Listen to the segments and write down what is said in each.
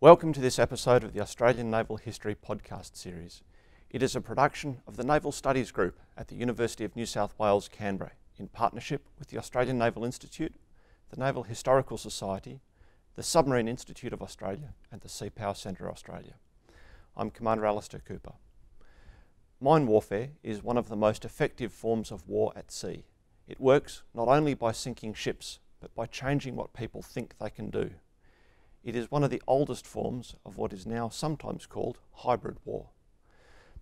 Welcome to this episode of the Australian Naval History podcast series. It is a production of the Naval Studies Group at the University of New South Wales, Canberra, in partnership with the Australian Naval Institute, the Naval Historical Society, the Submarine Institute of Australia, and the Sea Power Centre Australia. I'm Commander Alistair Cooper. Mine warfare is one of the most effective forms of war at sea. It works not only by sinking ships, but by changing what people think they can do. It is one of the oldest forms of what is now sometimes called hybrid war.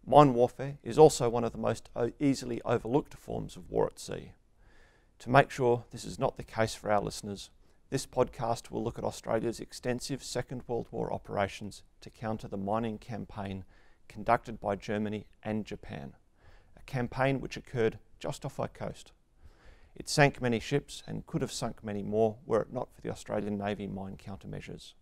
Mine warfare is also one of the most easily overlooked forms of war at sea. To make sure this is not the case for our listeners, this podcast will look at Australia's extensive Second World War operations to counter the mining campaign conducted by Germany and Japan, a campaign which occurred just off our coast. It sank many ships and could have sunk many more were it not for the Australian Navy mine countermeasures.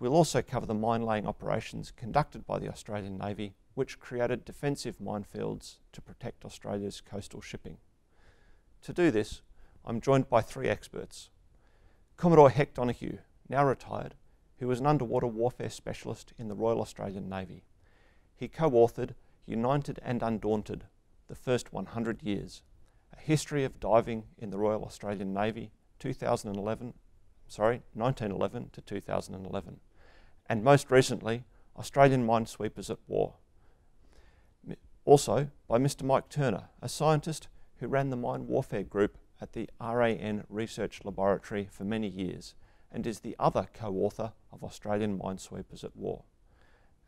We'll also cover the mine-laying operations conducted by the Australian Navy, which created defensive minefields to protect Australia's coastal shipping. To do this, I'm joined by three experts. Commodore Hec Donohue, now retired, who was an underwater warfare specialist in the Royal Australian Navy. He co-authored United and Undaunted, The First 100 Years, A History of Diving in the Royal Australian Navy, 1911 to 2011, and most recently, Australian Minesweepers at War. Also by Mr. Mike Turner, a scientist who ran the Mine Warfare Group at the RAN Research Laboratory for many years, and is the other co-author of Australian Minesweepers at War.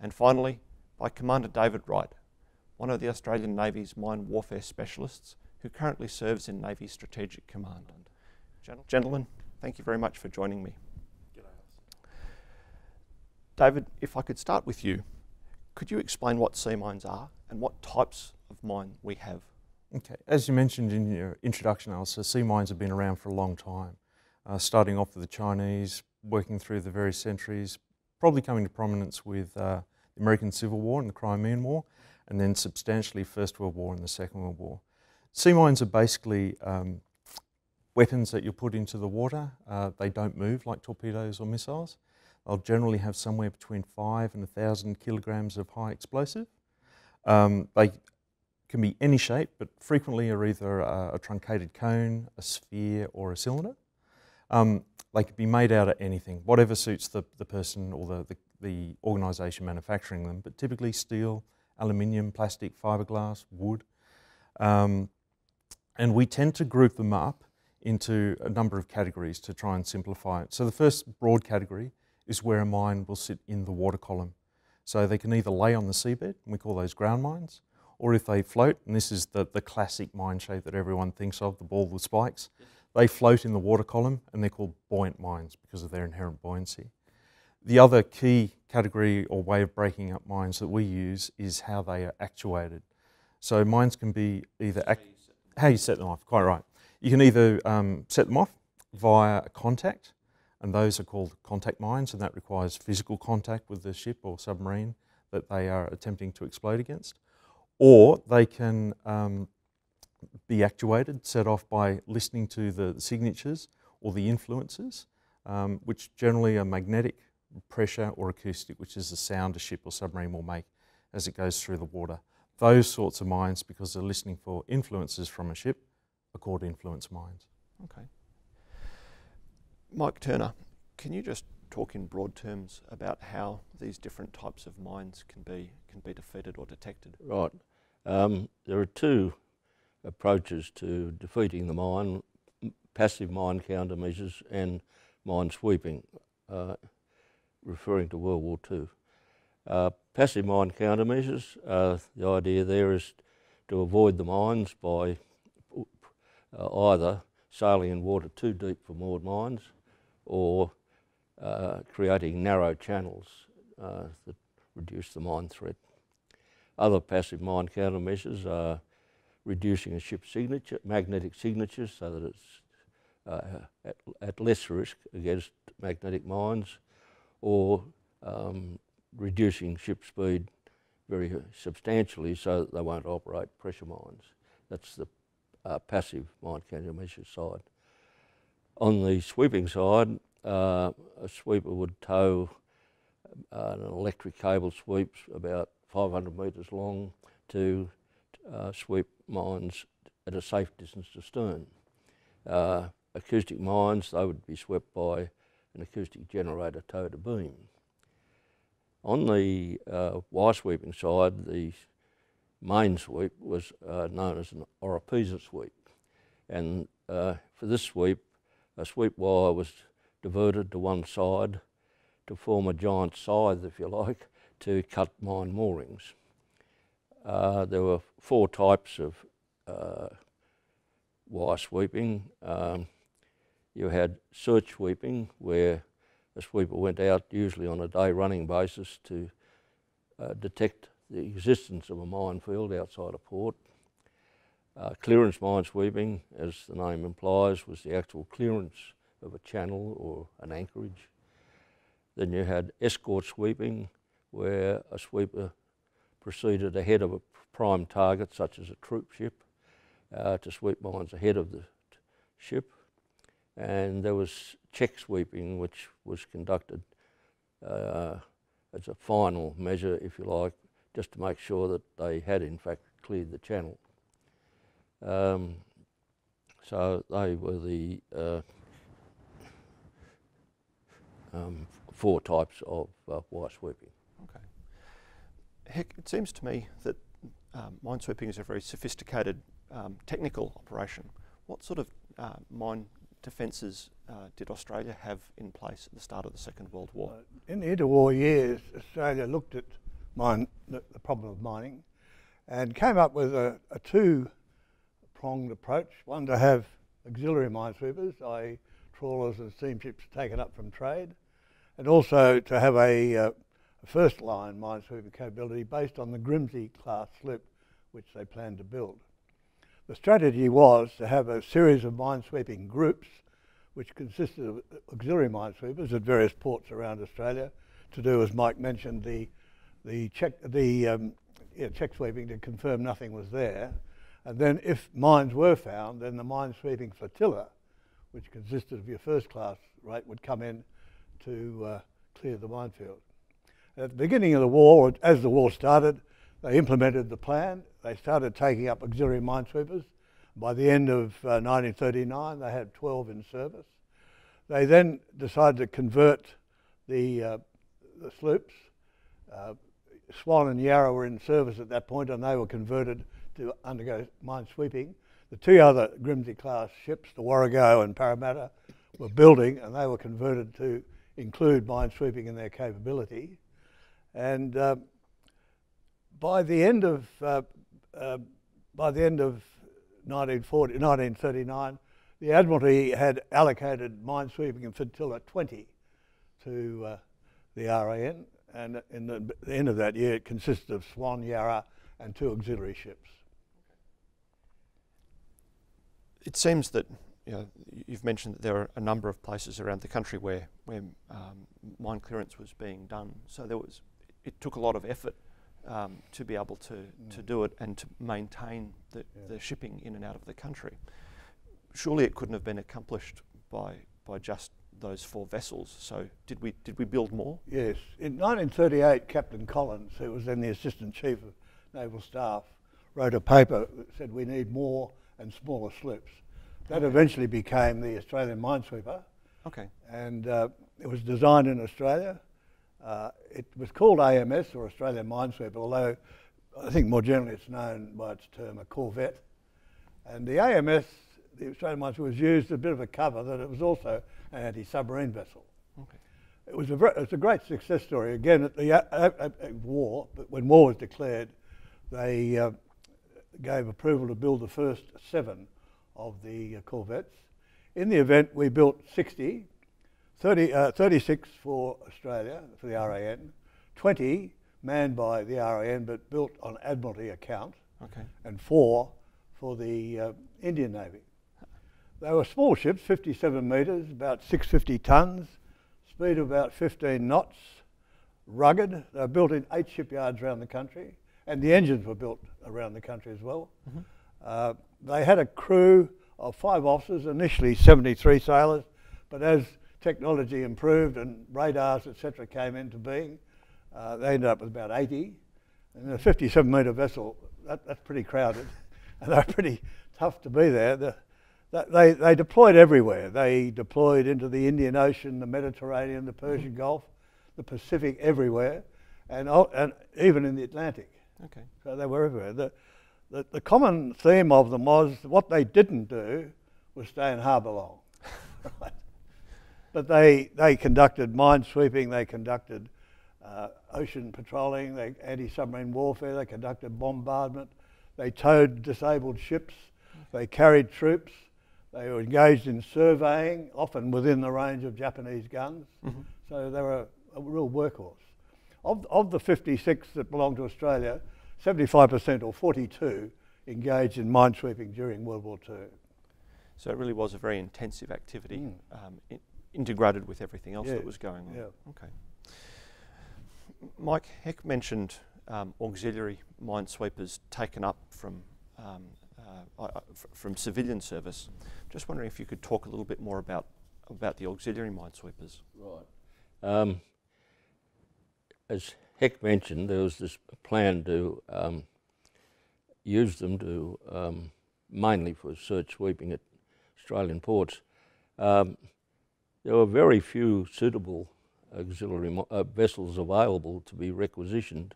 And finally, by Commander David Wright, one of the Australian Navy's mine warfare specialists, who currently serves in Navy Strategic Command. Gentlemen, thank you very much for joining me. David, if I could start with you, could you explain what sea mines are and what types of mine we have? Okay, as you mentioned in your introduction, Alistair, sea mines have been around for a long time, starting off with the Chinese, working through the various centuries, probably coming to prominence with the American Civil War and the Crimean War, and then substantially First World War and the Second World War. Sea mines are basically weapons that you put into the water. They don't move like torpedoes or missiles. They'll generally have somewhere between 5 and 1,000 kilograms of high explosive. They can be any shape, but frequently are either a truncated cone, a sphere, or a cylinder. They could be made out of anything, whatever suits the person or the organisation manufacturing them, but typically steel, aluminium, plastic, fibreglass, wood. And we tend to group them up into a number of categories to try and simplify it. So the first broad category is where a mine will sit in the water column. So they can either lay on the seabed, and we call those ground mines, or if they float, and this is the classic mine shape that everyone thinks of, the ball with spikes, they float in the water column and they're called buoyant mines because of their inherent buoyancy. The other key category or way of breaking up mines that we use is how they are actuated. So mines can be either, how you set them off, quite right. You can either set them off via a contact, and those are called contact mines, and that requires physical contact with the ship or submarine that they are attempting to explode against, or they can be actuated, set off by listening to the signatures or the influences, which generally are magnetic, pressure, or acoustic, which is the sound a ship or submarine will make as it goes through the water. Those sorts of mines, because they're listening for influences from a ship, are called influence mines. Okay. Mike Turner, can you just talk in broad terms about how these different types of mines can be defeated or detected? Right. There are two approaches to defeating the mine: passive mine countermeasures and mine sweeping, referring to World War II. Passive mine countermeasures, the idea there is to avoid the mines by either sailing in water too deep for moored mines or creating narrow channels that reduce the mine threat. Other passive mine countermeasures are reducing a ship's signature, magnetic signatures, so that it's at less risk against magnetic mines, or reducing ship speed very substantially so that they won't operate pressure mines. That's the passive mine countermeasure side. On the sweeping side, a sweeper would tow an electric cable sweeps about 500 metres long to sweep mines at a safe distance to stern. Acoustic mines, they would be swept by an acoustic generator towed to beam. On the wire sweeping side, the main sweep was known as an oropesa sweep. And for this sweep, a sweep wire was diverted to one side to form a giant scythe, if you like, to cut mine moorings. There were four types of wire sweeping. You had search sweeping, where a sweeper went out usually on a day running basis to detect the existence of a minefield outside a port. Clearance mine sweeping, as the name implies, was the actual clearance of a channel or an anchorage. Then you had escort sweeping, where a sweeper proceeded ahead of a prime target, such as a troop ship, to sweep mines ahead of the ship. And there was check sweeping, which was conducted as a final measure, if you like, just to make sure that they had, in fact, cleared the channel. So they were the four types of wire sweeping. Okay. Hec, it seems to me that mine sweeping is a very sophisticated technical operation. What sort of mine defences did Australia have in place at the start of the Second World War? In the interwar years, Australia looked at the problem of mining and came up with a two-pronged approach, one to have auxiliary minesweepers, i.e. trawlers and steamships taken up from trade, and also to have a first-line minesweeper capability based on the Grimsby class slip, which they planned to build. The strategy was to have a series of minesweeping groups, which consisted of auxiliary minesweepers at various ports around Australia, to do, as Mike mentioned, the check sweeping to confirm nothing was there. And then if mines were found, then the minesweeping flotilla, which consisted of your first class rate, would come in to clear the minefield. At the beginning of the war, as the war started, they implemented the plan. They started taking up auxiliary minesweepers. By the end of 1939, they had 12 in service. They then decided to convert the sloops. Swan and Yarra were in service at that point, and they were converted to undergo minesweeping. The two other Grimsby class ships, the Warrego and Parramatta, were building, and they were converted to include minesweeping in their capability. And by the end of 1939, the Admiralty had allocated minesweeping and flotilla 20 to the RAN, and in the end of that year, it consisted of Swan, Yarra, and two auxiliary ships. It seems that, you know, you've mentioned that there are a number of places around the country where mine clearance was being done. So there was, it took a lot of effort to be able to do it and to maintain the shipping in and out of the country. Surely it couldn't have been accomplished by just those four vessels. So did we build more? Yes. In 1938, Captain Collins, who was then the Assistant Chief of Naval Staff, wrote a paper that said we need more and smaller slips. That eventually became the Australian Minesweeper. Okay. And it was designed in Australia. It was called AMS, or Australian Minesweeper, although I think more generally it's known by its term a corvette. And the AMS, the Australian Minesweeper, was used as a bit of a cover that it was also an anti-submarine vessel. Okay. It was a great success story, again, at the war, but when war was declared, they gave approval to build the first 7 of the corvettes. In the event, we built 60. 36 for Australia, for the RAN, 20 manned by the RAN but built on Admiralty account, okay, and 4 for the Indian Navy. They were small ships, 57 metres, about 650 tonnes, speed of about 15 knots, rugged. They were built in 8 shipyards around the country, and the engines were built around the country as well. Mm-hmm. They had a crew of 5 officers, initially 73 sailors, but as technology improved and radars, etc., came into being. They ended up with about 80. And a 57-metre vessel, that's pretty crowded. And they're pretty tough to be there. They deployed everywhere. They deployed into the Indian Ocean, the Mediterranean, the Persian Gulf, the Pacific, everywhere, and even in the Atlantic. Okay. So they were everywhere. The common theme of them was what they didn't do was stay in harbour long. Right? But they conducted mine sweeping, they conducted ocean patrolling, they anti-submarine warfare, they conducted bombardment, they towed disabled ships, they carried troops, they were engaged in surveying, often within the range of Japanese guns. Mm-hmm. So they were a real workhorse. Of the 56 that belonged to Australia, 75% or 42 engaged in minesweeping during World War II. So it really was a very intensive activity, integrated with everything else that was going on. Yeah. Okay. Mike, Hec mentioned auxiliary minesweepers taken up from civilian service. Just wondering if you could talk a little bit more about the auxiliary minesweepers. Right. As Hec mentioned, there was this plan to use them to mainly for search sweeping at Australian ports. There were very few suitable auxiliary vessels available to be requisitioned.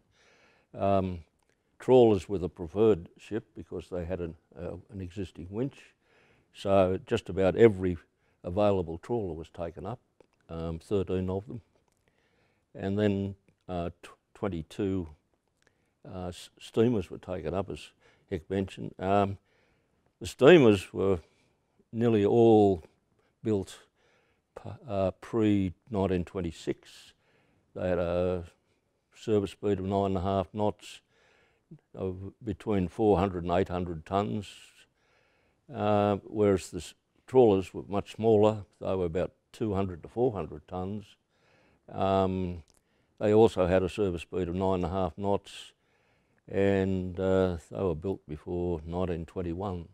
Trawlers were the preferred ship because they had an existing winch, so just about every available trawler was taken up, 13 of them, and then 22 steamers were taken up, as Hec mentioned. The steamers were nearly all built pre-1926. They had a service speed of 9.5 knots, of between 400 and 800 tonnes, whereas the trawlers were much smaller. They were about 200 to 400 tonnes. They also had a service speed of 9.5 knots, and they were built before 1921.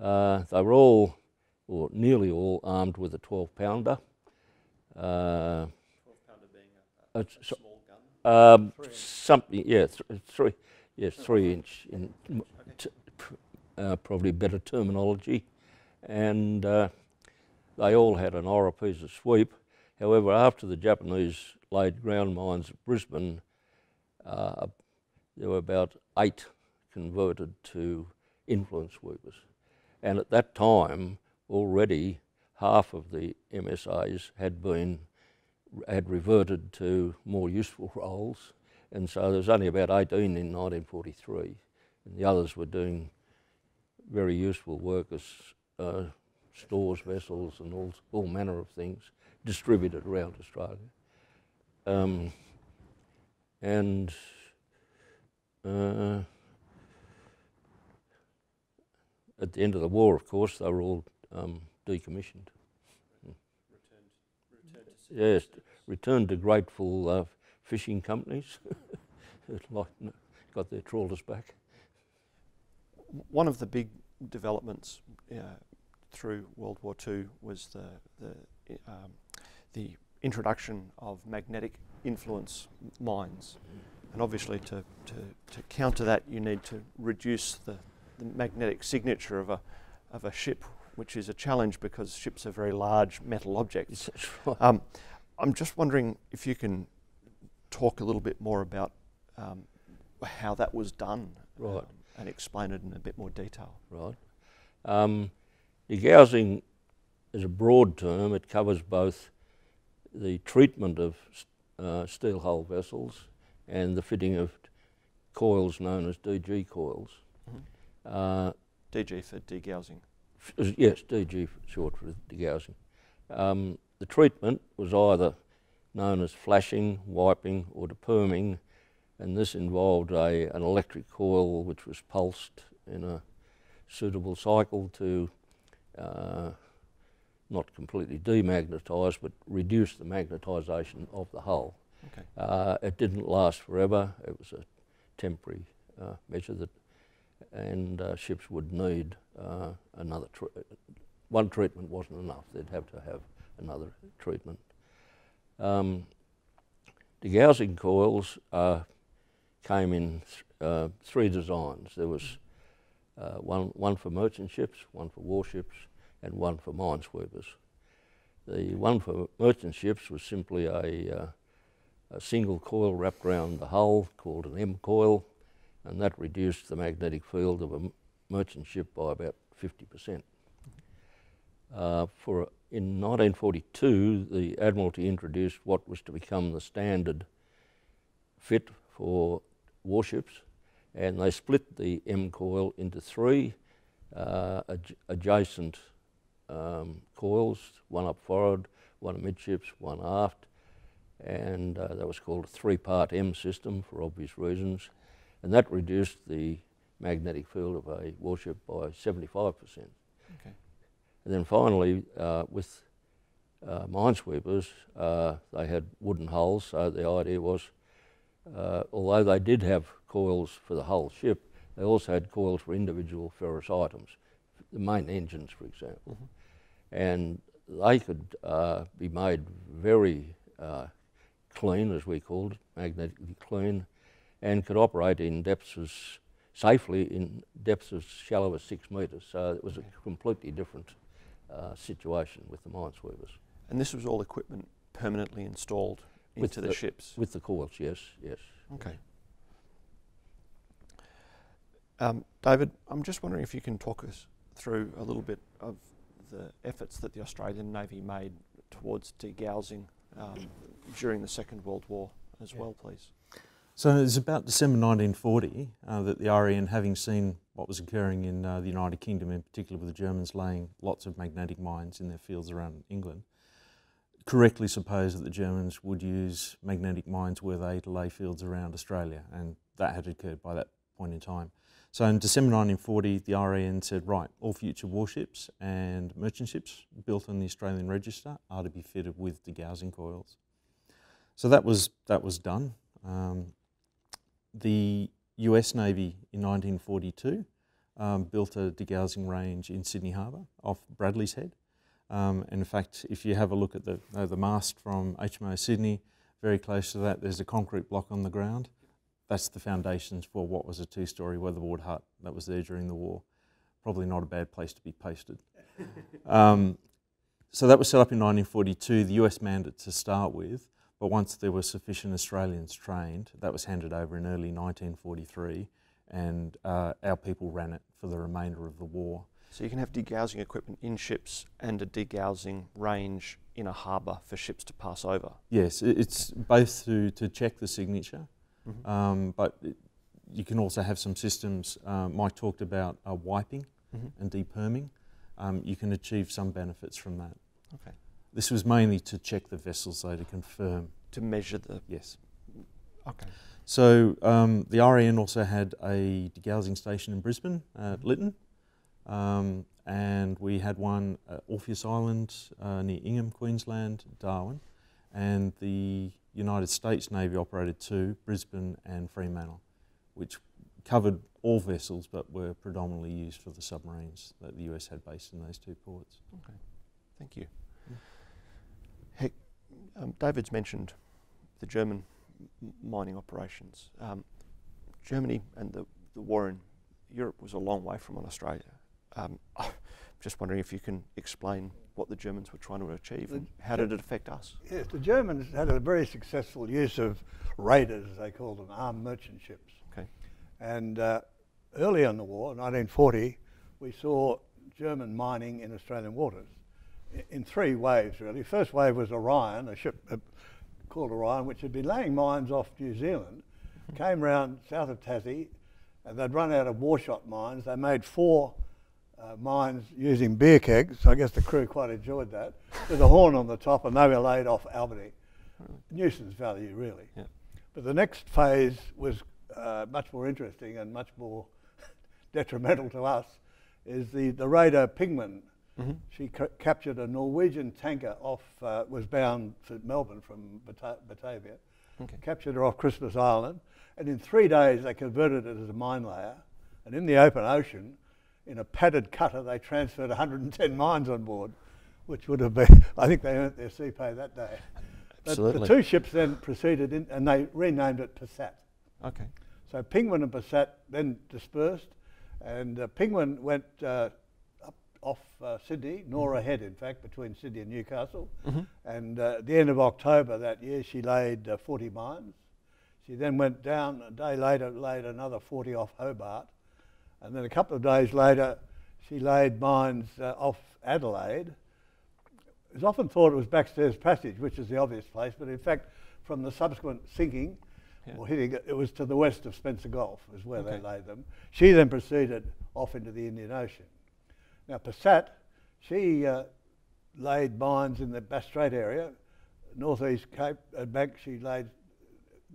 They were all, or nearly all, armed with a 12-pounder. 12-pounder being a small gun? Something, yeah, three. Yes, 3-inch, in probably better terminology. And they all had an orifice of sweep. However, after the Japanese laid ground mines at Brisbane, there were about 8 converted to influence sweepers. And at that time, already half of the MSAs had reverted to more useful roles. And so there was only about 18 in 1943, and the others were doing very useful work as stores vessels and all manner of things distributed around Australia. At the end of the war, of course, they were all decommissioned. Returned to grateful fishing companies who got their trawlers back. One of the big developments through World War II was the introduction of magnetic influence mines, and obviously to counter that, you need to reduce the magnetic signature of a ship, which is a challenge because ships are very large metal objects. Right. I'm just wondering if you can talk a little bit more about how that was done, right, and explain it in a bit more detail. Right. Degaussing is a broad term. It covers both the treatment of steel hull vessels and the fitting of coils known as DG coils. Mm-hmm. DG for degaussing. Yes, DG short for degaussing. The treatment was either known as flashing, wiping, or deperming, and this involved an electric coil which was pulsed in a suitable cycle to not completely demagnetise, but reduce the magnetisation of the hull. Okay. It didn't last forever. It was a temporary measure and ships would need one treatment wasn't enough. They'd have to have another treatment. Degaussing coils came in three designs. There was one for merchant ships, one for warships, and one for minesweepers. The one for merchant ships was simply a single coil wrapped around the hull called an M-coil, and that reduced the magnetic field of a merchant ship by about 50%. In 1942, the Admiralty introduced what was to become the standard fit for warships, and they split the M-coil into three adjacent coils, one up forward, one amidships, one aft, and that was called a three-part M system for obvious reasons, and that reduced the magnetic field of a warship by 75%. Okay. And then finally, with minesweepers, they had wooden hulls, so the idea was, although they did have coils for the whole ship, they also had coils for individual ferrous items, the main engines, for example. Mm-hmm. And they could be made very clean, as we called it, magnetically clean, and could operate in depths as safely in depths as shallow as 6 metres. So it was a completely different situation with the minesweepers. And this was all equipment permanently installed into the ships? With the coils, yes, yes. Okay. David, I'm just wondering if you can talk us through a little bit of the efforts that the Australian Navy made towards degaussing during the Second World War as well, please. So it was about December 1940 that the RAN, having seen what was occurring in the United Kingdom, in particular with the Germans laying lots of magnetic mines in their fields around England, correctly supposed that the Germans would use magnetic mines were they to lay fields around Australia, and that had occurred by that point in time. So in December 1940, the RAN said, right, all future warships and merchant ships built on the Australian register are to be fitted with degaussing coils. So that was done. The US Navy in 1942 built a degaussing range in Sydney Harbour off Bradley's Head. And in fact, if you have a look at the mast from HMO Sydney, very close to that, there's a concrete block on the ground. That's the foundations for what was a two-storey weatherboard hut that was there during the war. Probably not a bad place to be posted. So that was set up in 1942. The US manned it to start with. But once there were sufficient Australians trained, that was handed over in early 1943, and our people ran it for the remainder of the war. So you can have degaussing equipment in ships and a degaussing range in a harbour for ships to pass over? Yes, it's both to check the signature, mm-hmm. But you can also have some systems. Mike talked about wiping mm-hmm. and deperming. You can achieve some benefits from that. Okay. This was mainly to check the vessels, though, to confirm. To measure the... Yes. Okay. So the RAN also had a degaussing station in Brisbane, at Lytton, and we had one at Orpheus Island near Ingham, Queensland, Darwin, and the United States Navy operated two, Brisbane and Fremantle, which covered all vessels but were predominantly used for the submarines that the US had based in those two ports. Okay. Thank you. Hec, David's mentioned the German mining operations. Germany and the war in Europe was a long way from Australia. I'm just wondering if you can explain what the Germans were trying to achieve and how did it affect us? Yes, the Germans had a very successful use of raiders, as they called them, armed merchant ships. Okay. And early in the war, 1940, we saw German mining in Australian waters. In three waves, really. First wave was Orion, a ship called Orion, which had been laying mines off New Zealand, came round south of Tassie, and they'd run out of warshot mines. They made four mines using beer kegs. I guess the crew quite enjoyed that, with a horn on the top, and they were laid off Albany. Nuisance value, really. Yeah. But the next phase was much more interesting and much more detrimental to us, is the Raider Penguin. Mm-hmm. She captured a Norwegian tanker off, was bound for Melbourne from Batavia, okay. Captured her off Christmas Island, and in 3 days they converted it as a mine layer, and in the open ocean, in a padded cutter, they transferred 110 mines on board. which would have been, I think they earned their CPO that day. Absolutely. But the two ships then proceeded in, and they renamed it Passat. Okay. So Penguin and Passat then dispersed, and Penguin went off Sydney, nor ahead in fact, between Sydney and Newcastle. Mm-hmm. And at the end of October that year, she laid 40 mines. She then went down a day later, laid another 40 off Hobart. And then a couple of days later, she laid mines off Adelaide. It was often thought it was Baxter's Passage, which is the obvious place, but in fact, from the subsequent sinking, yeah, or hitting, it was to the west of Spencer Gulf is where, okay, they laid them. She then proceeded off into the Indian Ocean. Now, Passat, she laid mines in the Bass Strait area, northeast Cape and Bank. She laid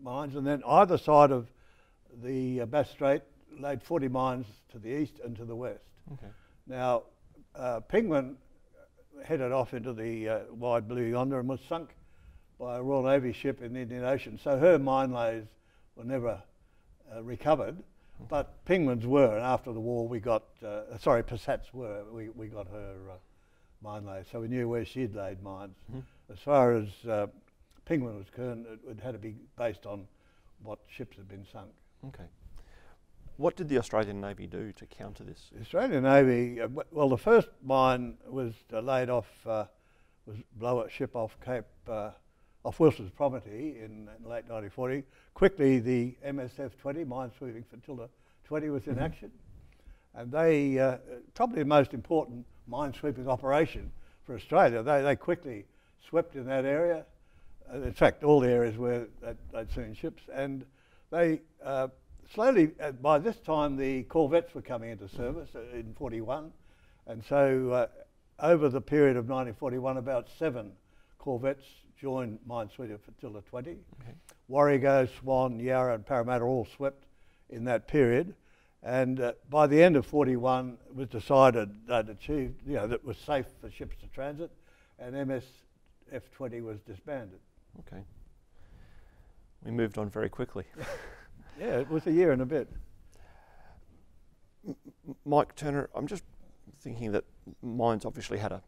mines, and then either side of the Bass Strait laid 40 mines to the east and to the west. Okay. Now, Penguin headed off into the wide blue yonder and was sunk by a Royal Navy ship in the Indian Ocean. So her mine lays were never recovered, mm-hmm, but Penguin's were. And after the war, we got, sorry, Passat's were. We got her mine lays, so we knew where she'd laid mines. Mm-hmm. As far as Penguin was concerned, it had to be based on what ships had been sunk. Okay. What did the Australian Navy do to counter this? The Australian Navy, well, the first mine was laid off, was blow a ship off Cape, off Wilson's Promontory in late 1940. Quickly, the MSF-20, Minesweeping Flotilla 20, was in, mm-hmm, action. And they, probably the most important minesweeping operation for Australia, they quickly swept in that area, in fact, all the areas where they'd seen ships, and they, slowly, by this time, the corvettes were coming into service in 41, and so over the period of 1941, about 7 corvettes joined Minesweeper Flotilla 20. Okay. Warrego, Swan, Yarra and Parramatta all swept in that period, and by the end of 41, it was decided they'd achieved, you know, that it was safe for ships to transit, and MSF-20 was disbanded. Okay. We moved on very quickly. Yeah, it was a year and a bit. Mike Turner, I'm just thinking that mines obviously had a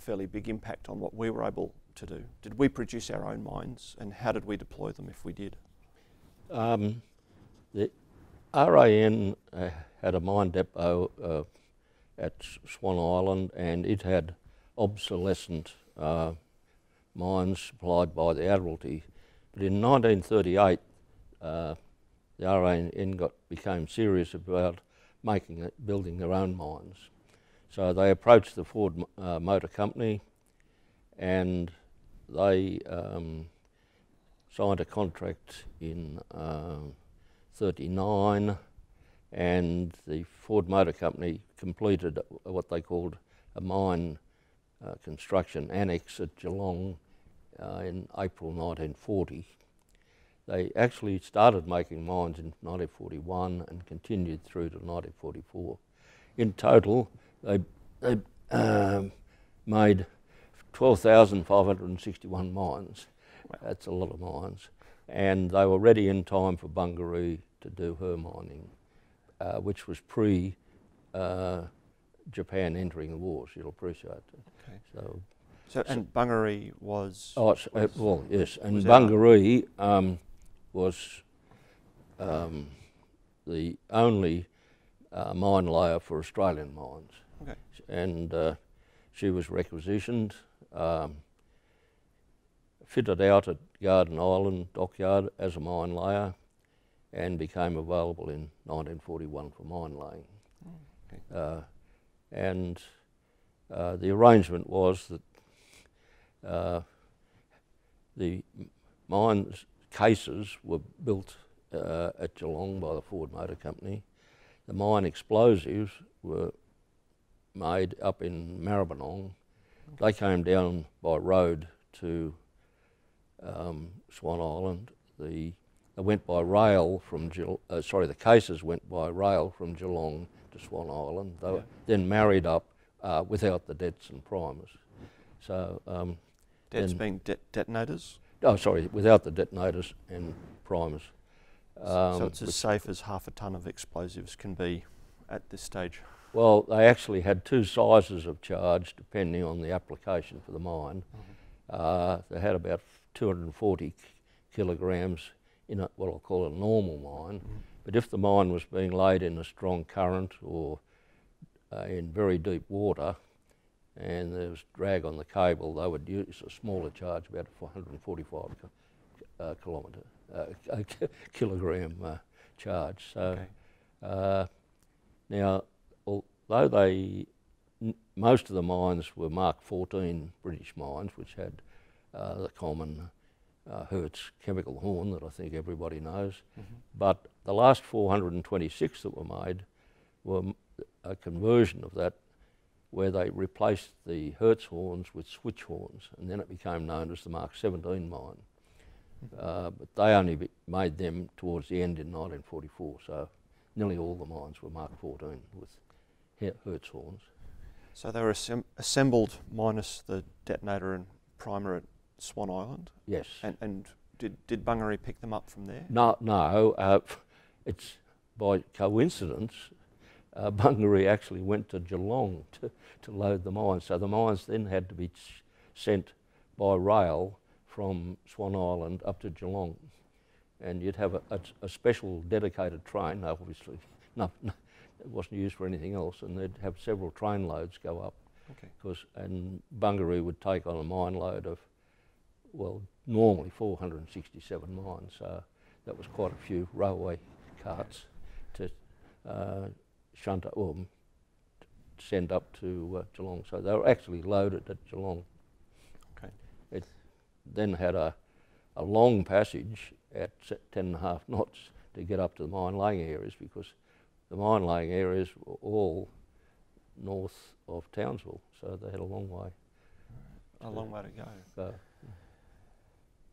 fairly big impact on what we were able to do. Did we produce our own mines, and how did we deploy them if we did? The RAN had a mine depot at Swan Island, and it had obsolescent mines supplied by the Admiralty. But in 1938, the RAN became serious about building their own mines. So they approached the Ford Motor Company, and they signed a contract in 1939, and the Ford Motor Company completed what they called a mine construction annex at Geelong in April 1940. They actually started making mines in 1941 and continued through to 1944. In total, they made 12,561 mines. Wow. That's a lot of mines. And they were ready in time for Bungaree to do her mining, which was pre-Japan entering the war, so you'll appreciate that. Okay. So and Bungaree was... Oh, well, yes. And Bungaree... was the only mine layer for Australian mines. Okay. And she was requisitioned, fitted out at Garden Island Dockyard as a mine layer, and became available in 1941 for mine laying. Okay. And the arrangement was that the mines cases were built at Geelong by the Ford Motor Company. The mine explosives were made up in Maribyrnong. They came down by road to Swan Island. They went by rail from the cases went by rail from Geelong to Swan Island. They were then married up without the debts and primers. So debts being detonators. Oh, sorry, without the detonators and primers. So it's as safe as half a tonne of explosives can be at this stage? Well, they actually had two sizes of charge depending on the application for the mine. Mm-hmm. They had about 240 kilograms in a, what I'll call a normal mine. Mm-hmm. But if the mine was being laid in a strong current or in very deep water and there was drag on the cable, they would use a smaller charge, about 445 kilogram charge. So okay. Now, although they, most of the mines were Mark 14 British mines, which had the common Hertz chemical horn that I think everybody knows, mm-hmm. but the last 426 that were made were a conversion of that where they replaced the Hertz horns with switch horns, and then it became known as the Mark 17 mine. But they only made them towards the end in 1944, so nearly all the mines were Mark 14 with Hertz horns. So they were assembled minus the detonator and primer at Swan Island? Yes. And did Bungaree pick them up from there? No, no. It's by coincidence, Bungaree actually went to Geelong to load the mines, so the mines then had to be sent by rail from Swan Island up to Geelong, and you'd have a special dedicated train, obviously, no, it wasn't used for anything else, and they'd have several train loads go up, okay. And Bungaree would take on a mine load of, well, normally 467 mines, so that was quite a few railway carts to shunt up, or send up to Geelong, so they were actually loaded at Geelong. Okay. It then had a long passage at 10.5 knots to get up to the mine laying areas, because the mine laying areas were all north of Townsville, so they had a long way. A long way to go. So,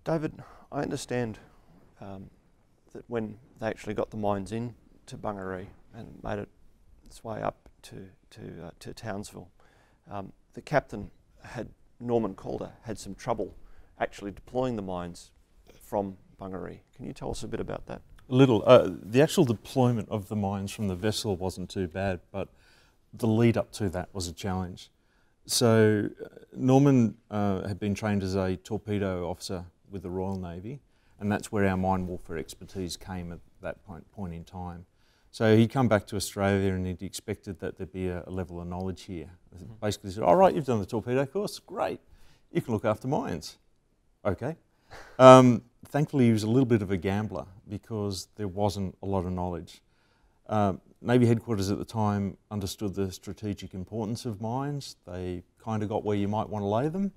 David, I understand that when they actually got the mines in to Bungaree and made it its way up to Townsville, the captain, Norman Calder, had some trouble actually deploying the mines from Bungaree. Can you tell us a bit about that? A little. The actual deployment of the mines from the vessel wasn't too bad, but the lead up to that was a challenge. So Norman had been trained as a torpedo officer with the Royal Navy, and that's where our mine warfare expertise came at that point in time. So he'd come back to Australia and he'd expected that there'd be a level of knowledge here. Mm-hmm. Basically said, all right, you've done the torpedo course, great. You can look after mines. Okay. Thankfully, he was a little bit of a gambler because there wasn't a lot of knowledge. Navy headquarters at the time understood the strategic importance of mines. They kind of got where you might want to lay them.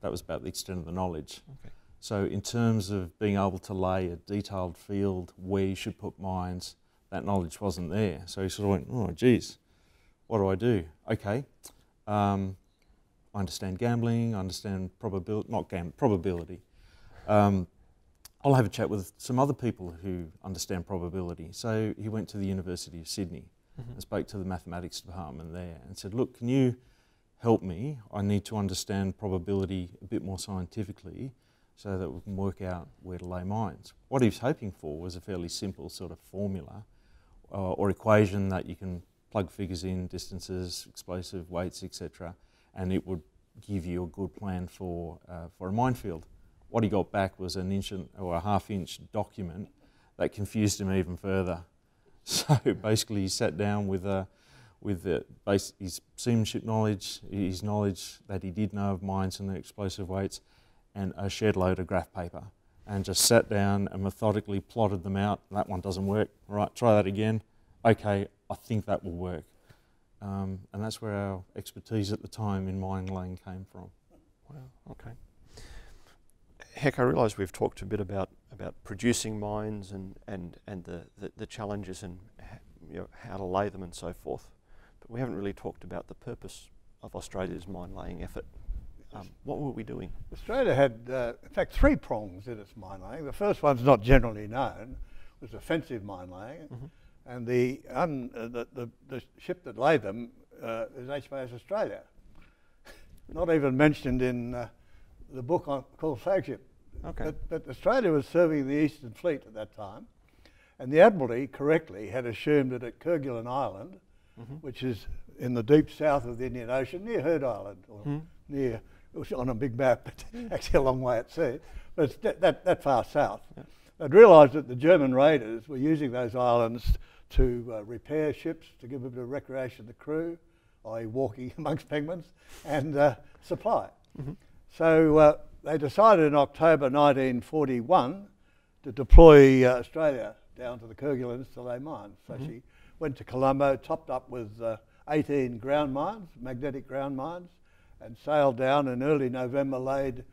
That was about the extent of the knowledge. Okay. So in terms of being able to lay a detailed field where you should put mines, that knowledge wasn't there. So he sort of went, oh, geez, what do I do? Okay. I understand gambling, I understand probability, probability. I'll have a chat with some other people who understand probability. So he went to the University of Sydney mm-hmm. and spoke to the mathematics department there and said, look, can you help me? I need to understand probability a bit more scientifically so that we can work out where to lay mines. What he was hoping for was a fairly simple sort of formula or equation that you can plug figures in, distances, explosive weights, etc., and it would give you a good plan for a minefield. What he got back was an inch or a half-inch document that confused him even further. So basically, he sat down with his seamanship knowledge, his knowledge that he did know of mines and their explosive weights, and a shed load of graph paper, and just sat down and methodically plotted them out. That one doesn't work. Right, try that again. Okay, I think that will work. And that's where our expertise at the time in mine laying came from. Wow. Okay. Hec, I realise we've talked a bit about producing mines and the challenges and how to lay them and so forth, but we haven't really talked about the purpose of Australia's mine laying effort. What were we doing? Australia had, in fact, three prongs in its mine laying. The first one's not generally known, was offensive mine laying, mm-hmm. and the ship that laid them is HMAS Australia, not even mentioned in the book called Flagship. Okay. But Australia was serving the Eastern Fleet at that time, and the Admiralty correctly had assumed that at Kerguelen Island which is in the deep south of the Indian Ocean, near Heard Island, or near, it was on a big map, but actually a long way at sea, but it's that far south. Yeah. They'd realised that the German raiders were using those islands to repair ships, to give a bit of recreation to the crew, i.e. walking amongst penguins, and supply. So they decided in October 1941 to deploy Australia down to the Kerguelen-Stillay mines. So she went to Colombo, topped up with 18 ground mines, magnetic ground mines, and sailed down in early November, laid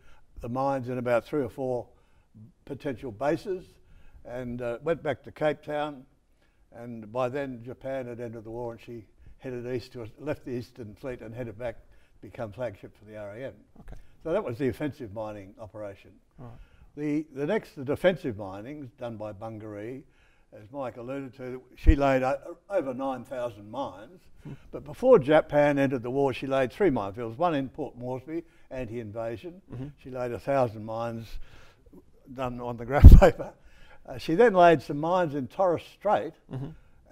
the mines in about 3 or 4 potential bases, and went back to Cape Town. And by then Japan had entered the war, and she headed east, left the Eastern Fleet and headed back to become flagship for the RAN. Okay. So that was the offensive mining operation. Right. The next, the defensive mining, is done by Bungaree. As Mike alluded to, she laid over 9,000 mines. But before Japan entered the war, she laid 3 minefields, one in Port Moresby, anti-invasion. She laid 1,000 mines, done on the graph paper. She then laid some mines in Torres Strait.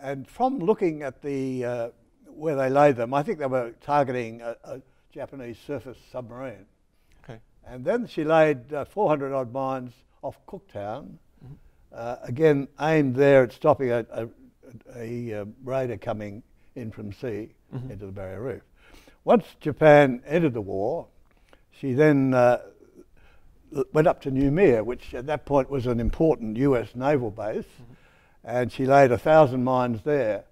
And from looking at the where they laid them, I think they were targeting a Japanese surface submarine. Okay. And then she laid 400-odd mines off Cooktown, again aimed there at stopping a raider coming in from sea into the Barrier Reef. Once Japan entered the war, she then went up to Noumea, which at that point was an important US naval base, and she laid 1,000 mines there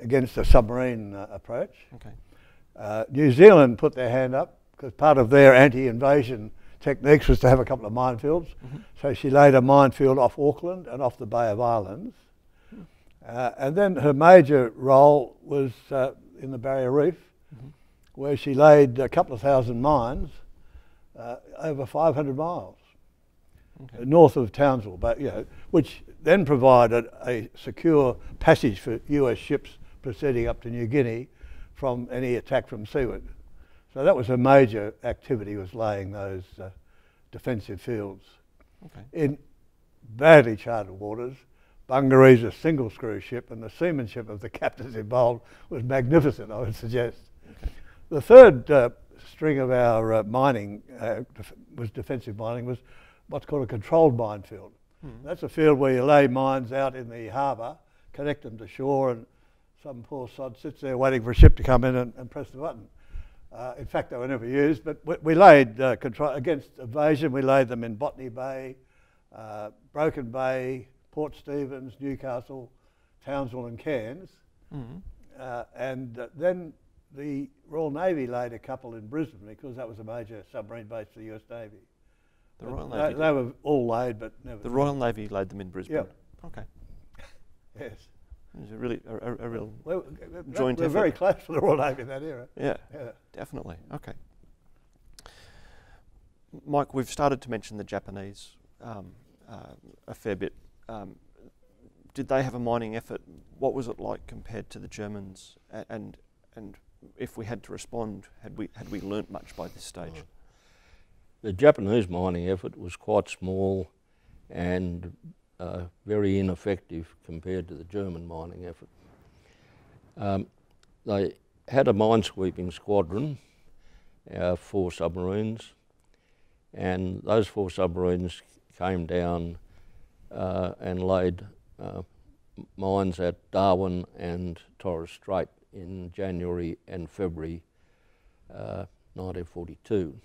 against a submarine approach. Okay. New Zealand put their hand up because part of their anti-invasion techniques was to have a couple of minefields. So she laid a minefield off Auckland and off the Bay of Islands. And then her major role was in the Barrier Reef, where she laid a couple of thousand mines over 500 miles north of Townsville, but, you know, which then provided a secure passage for US ships proceeding up to New Guinea from any attack from seaward. So that was a major activity, was laying those defensive fields in badly charted waters. Bungaree's a single screw ship, and the seamanship of the captains involved was magnificent, I would suggest. The third string of our mining was defensive mining, was what's called a controlled minefield. That's a field where you lay mines out in the harbour, connect them to shore, and some poor sod sits there waiting for a ship to come in and press the button. In fact, they were never used, but we laid against invasion. We laid them in Botany Bay, Broken Bay, Port Stephens, Newcastle, Townsville and Cairns. And then the Royal Navy laid a couple in Brisbane because that was a major submarine base for the US Navy. The Royal Navy? They were all laid, but never. The Royal Navy laid them in Brisbane? Yeah. Okay. Yes. It was really a real joint effort. We're very close to the Royal Navy in that era. Yeah, yeah, definitely. Okay. Mike, we've started to mention the Japanese a fair bit. Did they have a mining effort? What was it like compared to the Germans? And if we had to respond, had we learnt much by this stage? The Japanese mining effort was quite small and very ineffective compared to the German mining effort. They had a minesweeping squadron, 4 submarines, and those 4 submarines came down and laid mines at Darwin and Torres Strait in January and February 1942.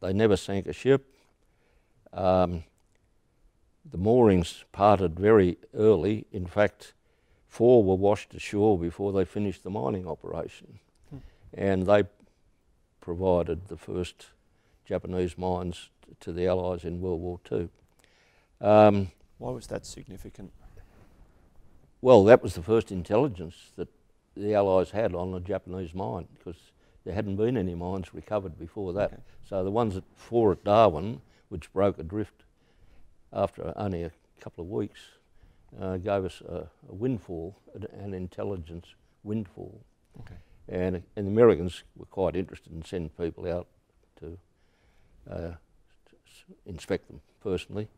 They never sank a ship. The moorings parted very early. In fact, 4 were washed ashore before they finished the mining operation. And they provided the first Japanese mines to the Allies in World War II. Why was that significant? Well, that was the first intelligence that the Allies had on a Japanese mine, because there hadn't been any mines recovered before that. So the ones at 4 at Darwin, which broke adrift after only a couple of weeks, gave us a windfall, an intelligence windfall. And the Americans were quite interested in sending people out to inspect them personally.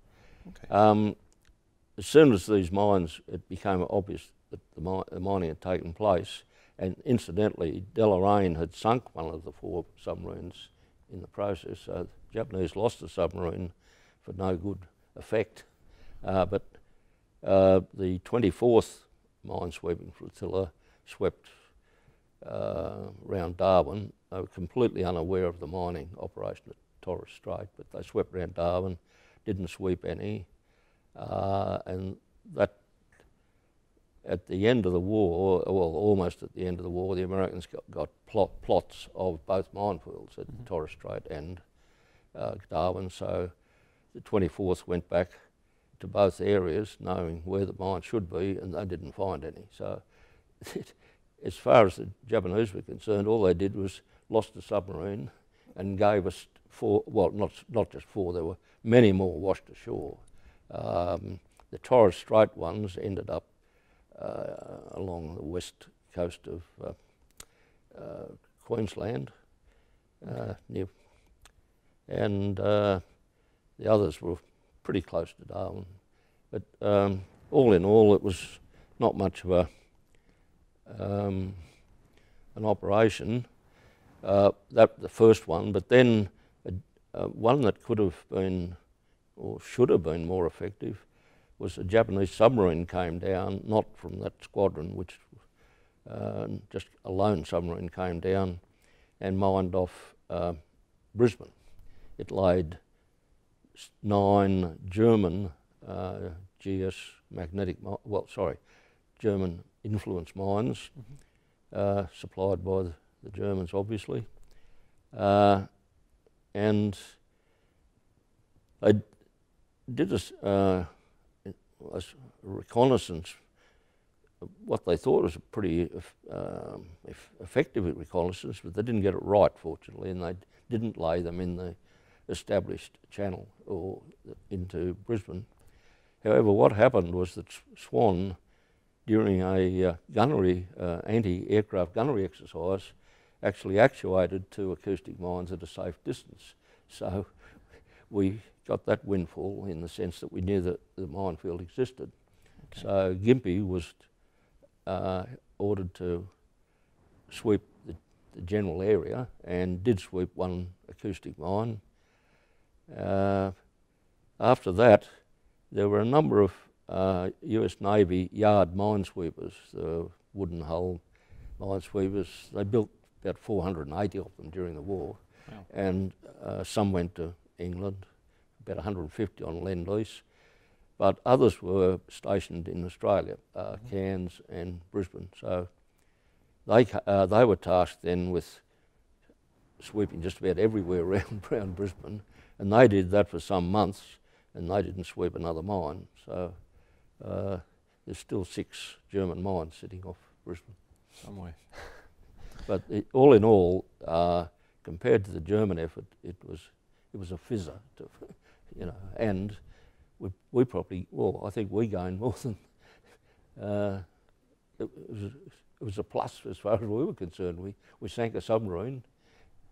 As soon as these mines, it became obvious that the mining had taken place. And incidentally, Deloraine had sunk one of the four submarines in the process, so the Japanese lost the submarine for no good effect. But the 24th minesweeping flotilla swept around Darwin. They were completely unaware of the mining operation at Torres Strait, but they swept around Darwin, didn't sweep any, and that at the end of the war, well, almost at the end of the war, the Americans got plots of both minefields at Torres Strait and Darwin, so the 24th went back to both areas knowing where the mine should be, and they didn't find any. So as far as the Japanese were concerned, all they did was lost a submarine and gave us four, well, not just four, there were many more washed ashore. The Torres Strait ones ended up along the west coast of Queensland, near, and the others were pretty close to Darwin. But all in all, it was not much of a, an operation, that the first one, but then one that could have been or should have been more effective was a Japanese submarine came down, not from that squadron, which just a lone submarine came down and mined off Brisbane. It laid 9 German GS magnetic, well, sorry, German influence mines, supplied by the Germans, obviously, and they did a reconnaissance, what they thought was a pretty effective reconnaissance, but they didn't get it right, fortunately, and they didn't lay them in the established channel or into Brisbane. However, what happened was that Swan, during a gunnery, anti-aircraft gunnery exercise, actually actuated 2 acoustic mines at a safe distance. So we got that windfall in the sense that we knew that the minefield existed. Okay. So Gympie was ordered to sweep the general area and did sweep 1 acoustic mine. After that, there were a number of US Navy yard minesweepers, the wooden hull minesweepers. They built about 480 of them during the war. Wow. And some went to England, about 150 on Lend-Lease, but others were stationed in Australia, Cairns and Brisbane. So they were tasked then with sweeping just about everywhere around Brisbane, and they did that for some months, and they didn't sweep another mine. So there's still 6 German mines sitting off Brisbane. Somewhere. But all in all, compared to the German effort, it was a fizzer, to, you know, and we probably, well, I think we gained more than, it was a plus as far as we were concerned. We sank a submarine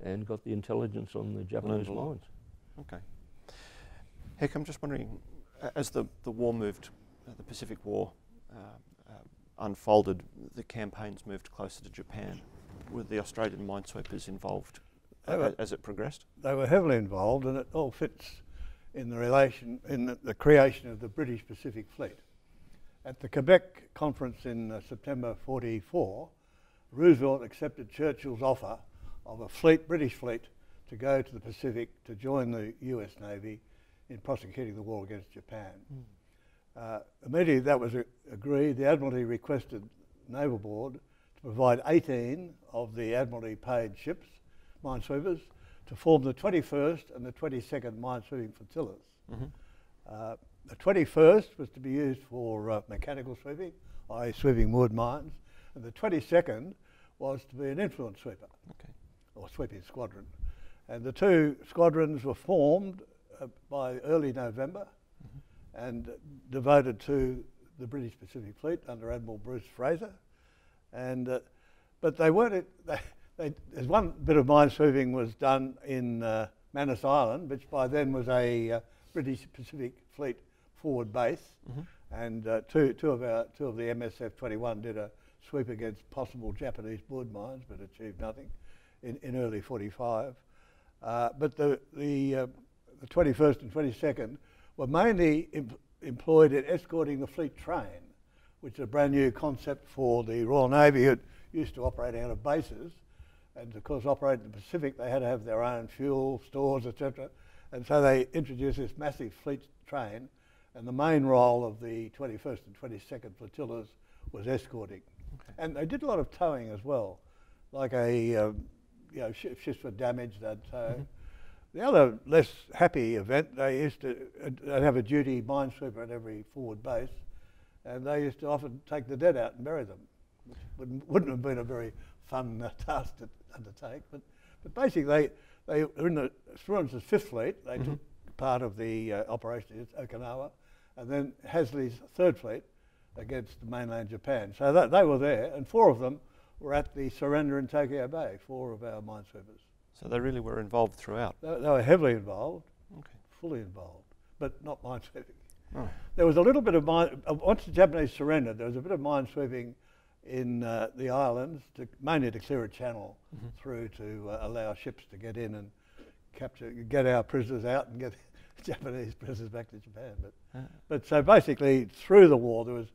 and got the intelligence on the Japanese mines. Okay. Hec, I'm just wondering, as the war moved, the Pacific War unfolded, the campaigns moved closer to Japan. Were the Australian minesweepers involved as it progressed? They were heavily involved, and it all fits in the relation in the creation of the British Pacific Fleet. At the Quebec conference in September 44, Roosevelt accepted Churchill's offer of a fleet, British fleet, to go to the Pacific to join the US Navy in prosecuting the war against Japan. Immediately that was agreed. The Admiralty requested Naval Board to provide 18 of the Admiralty paid ships, minesweepers, to form the 21st and the 22nd minesweeping flotillas. The 21st was to be used for mechanical sweeping, i.e. sweeping wood mines, and the 22nd was to be an influence sweeper, or sweeping squadron. And the 2 squadrons were formed by early November and devoted to the British Pacific Fleet under Admiral Bruce Fraser. And, but they weren't... There's one bit of minesweeping was done in Manus Island, which by then was a British Pacific Fleet forward base, and two of the MSF-21 did a sweep against possible Japanese board mines, but achieved nothing in early 45. But the 21st and 22nd were mainly employed in escorting the fleet train, which is a brand new concept for the Royal Navy. It used to operate out of bases, and of course operate in the Pacific. They had to have their own fuel, stores, etc. And so they introduced this massive fleet train, and the main role of the 21st and 22nd flotillas was escorting. Okay. And they did a lot of towing as well, like a you know, ships were damaged, they'd tow. Mm-hmm. The other less happy event, they used to have a duty minesweeper at every forward base, and they used to often take the dead out and bury them, which wouldn't have been a very fun task to undertake. But basically, they were in the Swan's Fifth Fleet. They mm-hmm. took part of the operation at Okinawa, and then Hasleigh's Third Fleet against the mainland Japan. So that, they were there, and four of them were at the surrender in Tokyo Bay, four of our minesweepers. So they really were involved throughout? They were heavily involved, okay. Fully involved, but not minesweeping. Oh. There was a little bit of once the Japanese surrendered, there was a bit of minesweeping in the islands, mainly to clear a channel mm-hmm. through to allow ships to get in and capture, get our prisoners out and get Japanese prisoners back to Japan. But so basically through the war there was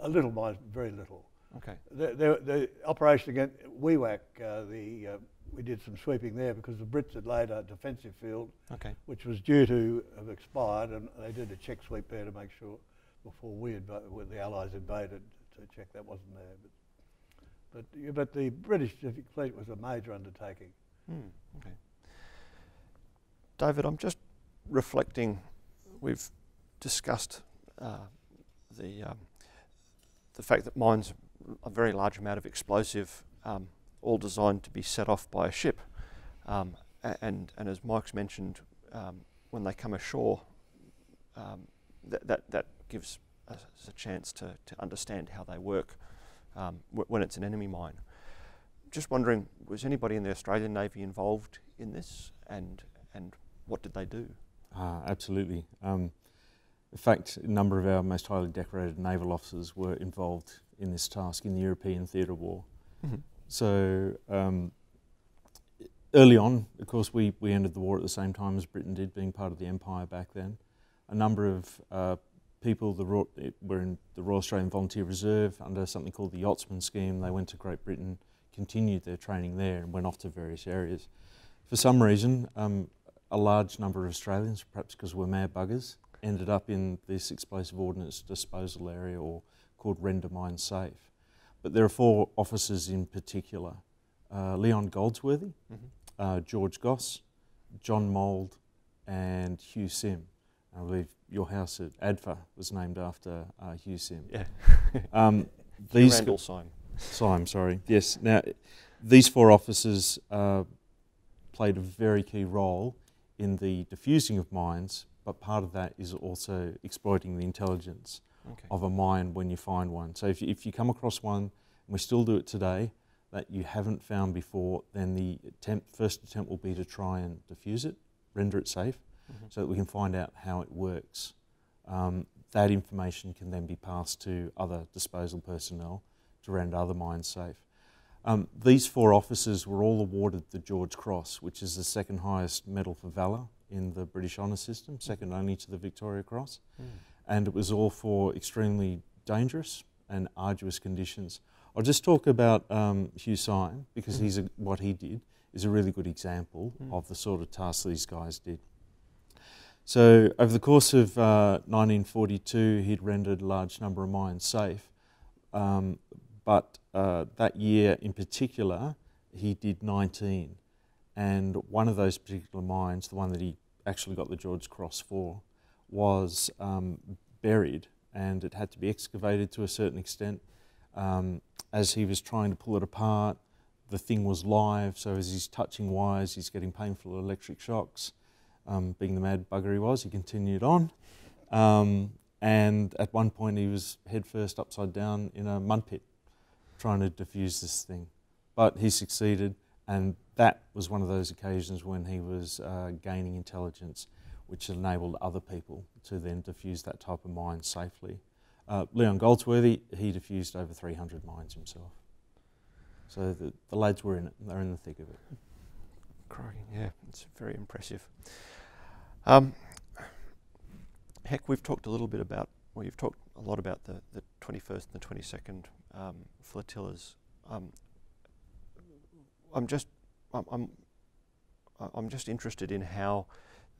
a little mine, very little. Okay. The operation against WEWAC, we did some sweeping there because the Brits had laid a defensive field, okay. which was due to have expired, and they did a check sweep there to make sure before the Allies invaded to check that wasn't there. But the British Pacific Fleet was a major undertaking. Mm, okay. David, I'm just reflecting. We've discussed the fact that mines a very large amount of explosive. All designed to be set off by a ship. And as Mike's mentioned, when they come ashore, that gives us a chance to understand how they work when it's an enemy mine. Just wondering, was anybody in the Australian Navy involved in this? And what did they do? Absolutely. In fact, a number of our most highly decorated naval officers were involved in this task in the European Theatre War. Mm-hmm. So early on, of course, we ended the war at the same time as Britain did, being part of the Empire back then. A number of people were in the Royal Australian Volunteer Reserve under something called the Yachtsman Scheme. They went to Great Britain, continued their training there and went off to various areas. For some reason, a large number of Australians, perhaps because we're mad buggers, ended up in this explosive ordnance disposal area or called Render Mine Safe. But there are four officers in particular, Leon Goldsworthy, mm-hmm. George Goss, John Mould and Hugh Sim. I believe your house at ADFA was named after Hugh Sim. Yeah. These Randall Syme. Syme, sorry. Yes. Now, these four officers played a very key role in the diffusing of mines, but part of that is also exploiting the intelligence. Okay. Of a mine when you find one. So if you come across one, and we still do it today, that you haven't found before, then the first attempt will be to try and diffuse it, render it safe, mm-hmm. so that we can find out how it works. That information can then be passed to other disposal personnel to render other mines safe. These four officers were all awarded the George Cross, which is the second highest medal for valour in the British honour system, second only to the Victoria Cross. Mm. And it was all for extremely dangerous and arduous conditions. I'll just talk about Hugh Syme, because mm. What he did is a really good example mm. of the sort of tasks these guys did. So over the course of 1942, he'd rendered a large number of mines safe, but that year in particular, he did 19. And one of those particular mines, the one that he actually got the George Cross for, was buried, and it had to be excavated to a certain extent. As he was trying to pull it apart, the thing was live, so as he's touching wires, he's getting painful electric shocks. Being the mad bugger he was, he continued on. And at one point he was headfirst upside down in a mud pit, trying to defuse this thing. But he succeeded, and that was one of those occasions when he was gaining intelligence. which enabled other people to then defuse that type of mine safely. Leon Goldsworthy, he defused over 300 mines himself. So the lads were in it, they're in the thick of it. Cracking, yeah, it's very impressive. Hec, we've talked a little bit about, well, you've talked a lot about the 21st and the 22nd flotillas. I'm just interested in how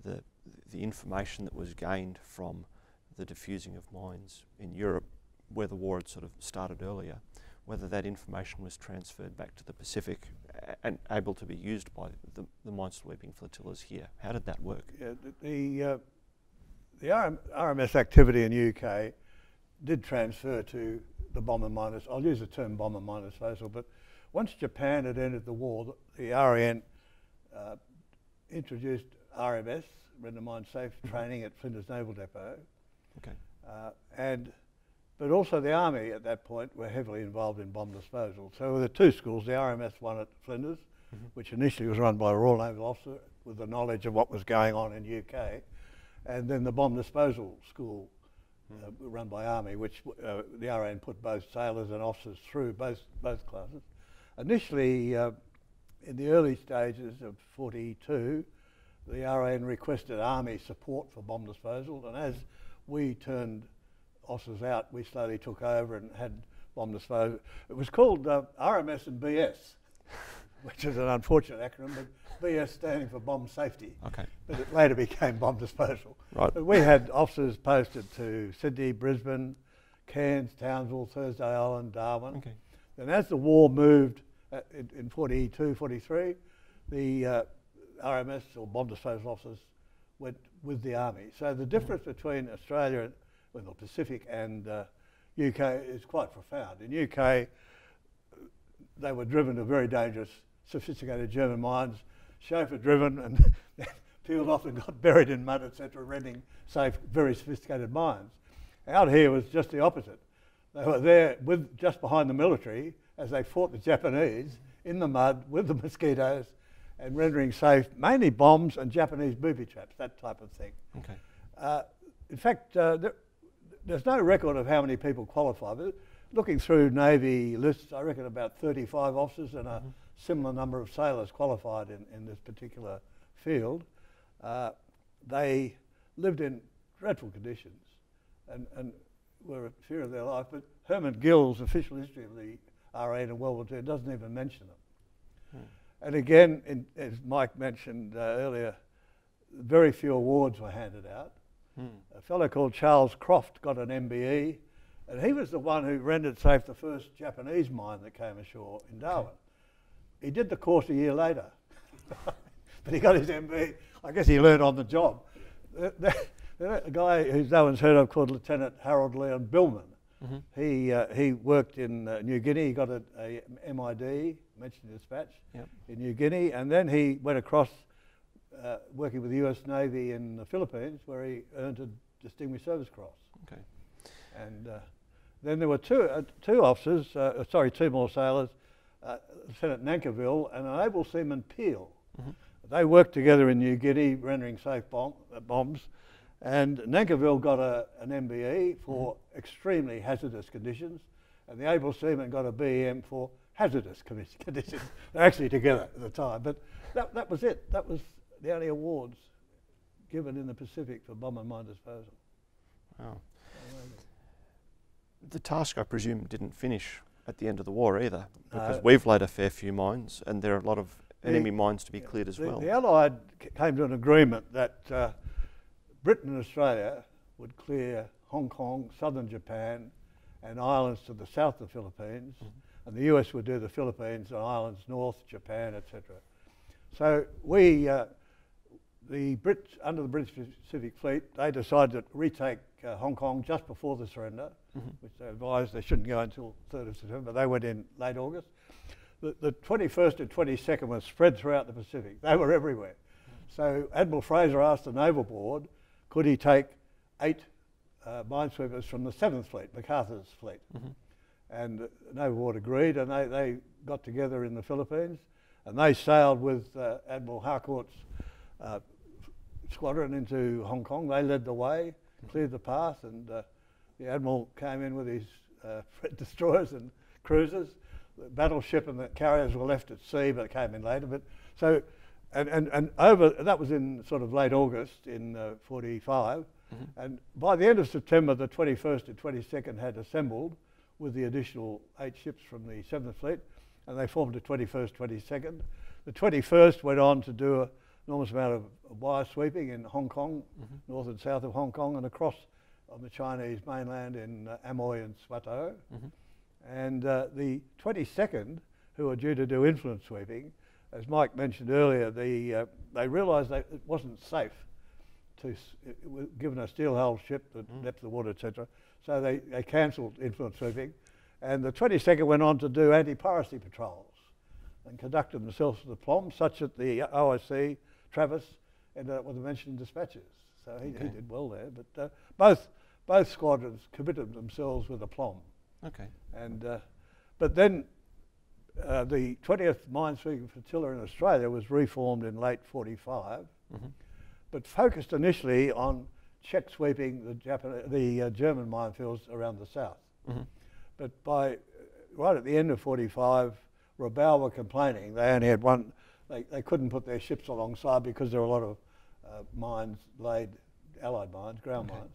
the information that was gained from the diffusing of mines in Europe, where the war had sort of started earlier, whether that information was transferred back to the Pacific and able to be used by the minesweeping flotillas here. How did that work? Yeah, the RMS activity in the UK did transfer to the bomber miners. I'll use the term bomber mine disposal, but once Japan had ended the war, the RAN introduced RMS, Render Mine Safe Training at Flinders Naval Depot. Okay. But also the Army at that point were heavily involved in bomb disposal. So there were two schools, the RMS one at Flinders, which initially was run by a Royal Naval officer with the knowledge of what was going on in the UK, and then the bomb disposal school run by Army, which the RAN put both sailors and officers through both classes. Initially, in the early stages of 42, the RAN requested Army support for bomb disposal, and as we turned officers out, we slowly took over and had bomb disposal. It was called RMS and BS, which is an unfortunate acronym, but BS standing for bomb safety. Okay. But it later became bomb disposal. Right. But we had officers posted to Sydney, Brisbane, Cairns, Townsville, Thursday Island, Darwin. Okay. Then as the war moved in 42, 43, the RMS or bomb disposal officers went with the Army. So the difference between Australia and the Pacific and UK is quite profound. In UK, they were driven to very dangerous, sophisticated German mines, chauffeur-driven and peeled off and got buried in mud, etc., rending safe, very sophisticated mines. Out here was just the opposite. They were there with just behind the military as they fought the Japanese in the mud with the mosquitoes and rendering safe mainly bombs and Japanese booby traps, that type of thing. Okay. In fact, there's no record of how many people qualify, but looking through Navy lists, I reckon about 35 officers and a similar number of sailors qualified in this particular field. They lived in dreadful conditions and were at fear of their life, but Herman Gill's official history of the RAN in World War II doesn't even mention them. Hmm. And again, as Mike mentioned earlier, very few awards were handed out. Hmm. A fellow called Charles Croft got an MBE, and he was the one who rendered safe the first Japanese mine that came ashore in Darwin. Okay. He did the course a year later, but he got his MBE. I guess he learned on the job. A guy who's no one's heard of called Lieutenant Harold Leon Billman. Mm-hmm. He worked in New Guinea. He got a MID, mentioned in dispatch, yep, in New Guinea, and then he went across working with the US Navy in the Philippines, where he earned a Distinguished Service Cross. Okay. And then there were two more sailors, Lieutenant Nankerville and an able seaman Peel. Mm-hmm. They worked together in New Guinea, rendering safe bombs, and Nankerville got an MBE for extremely hazardous conditions, and the able seaman got a BEM for hazardous conditions. They're actually together at the time, but that was it. That was the only awards given in the Pacific for bomb and mine disposal. Wow. The task, I presume, didn't finish at the end of the war either, because we've laid a fair few mines, and there are a lot of enemy mines to be cleared as well. The Allied came to an agreement that Britain and Australia would clear Hong Kong, southern Japan, and islands to the south of the Philippines, and the US would do the Philippines and islands north, Japan, etc. So we, the Brits, under the British Pacific Fleet, they decided to retake Hong Kong just before the surrender, which they advised they shouldn't go until 3rd of September. They went in late August. The 21st and 22nd was spread throughout the Pacific. They were everywhere. So Admiral Fraser asked the Naval Board, could he take 8 minesweepers from the 7th Fleet, MacArthur's fleet? And the Naval Board agreed, and they got together in the Philippines. And they sailed with Admiral Harcourt's squadron into Hong Kong. They led the way, cleared the path, and the Admiral came in with his freight destroyers and cruisers. The battleship and the carriers were left at sea, but it came in later. But so, and over, that was in sort of late August in 45, and by the end of September, the 21st and 22nd had assembled with the additional 8 ships from the 7th Fleet, and they formed the 21st, 22nd. The 21st went on to do an enormous amount of wire sweeping in Hong Kong, north and south of Hong Kong, and across on the Chinese mainland in Amoy and Swatow. And the 22nd, who are due to do influence sweeping, as Mike mentioned earlier, they realised that it wasn't safe to, given a steel-hull ship, the depth of the water, etc. So they cancelled influence sweeping. And the 22nd went on to do anti-piracy patrols and conducted themselves with aplomb, such that the OIC, Travis, ended up with the mentioned dispatches. So he did well there. But both squadrons committed themselves with aplomb. Okay. And but then the 20th Minesweeping Flotilla in Australia was reformed in late 45, but focused initially on check sweeping the German minefields around the south. But by right at the end of 45, Rabaul were complaining they only had one. They couldn't put their ships alongside because there were a lot of mines laid, allied mines, ground mines.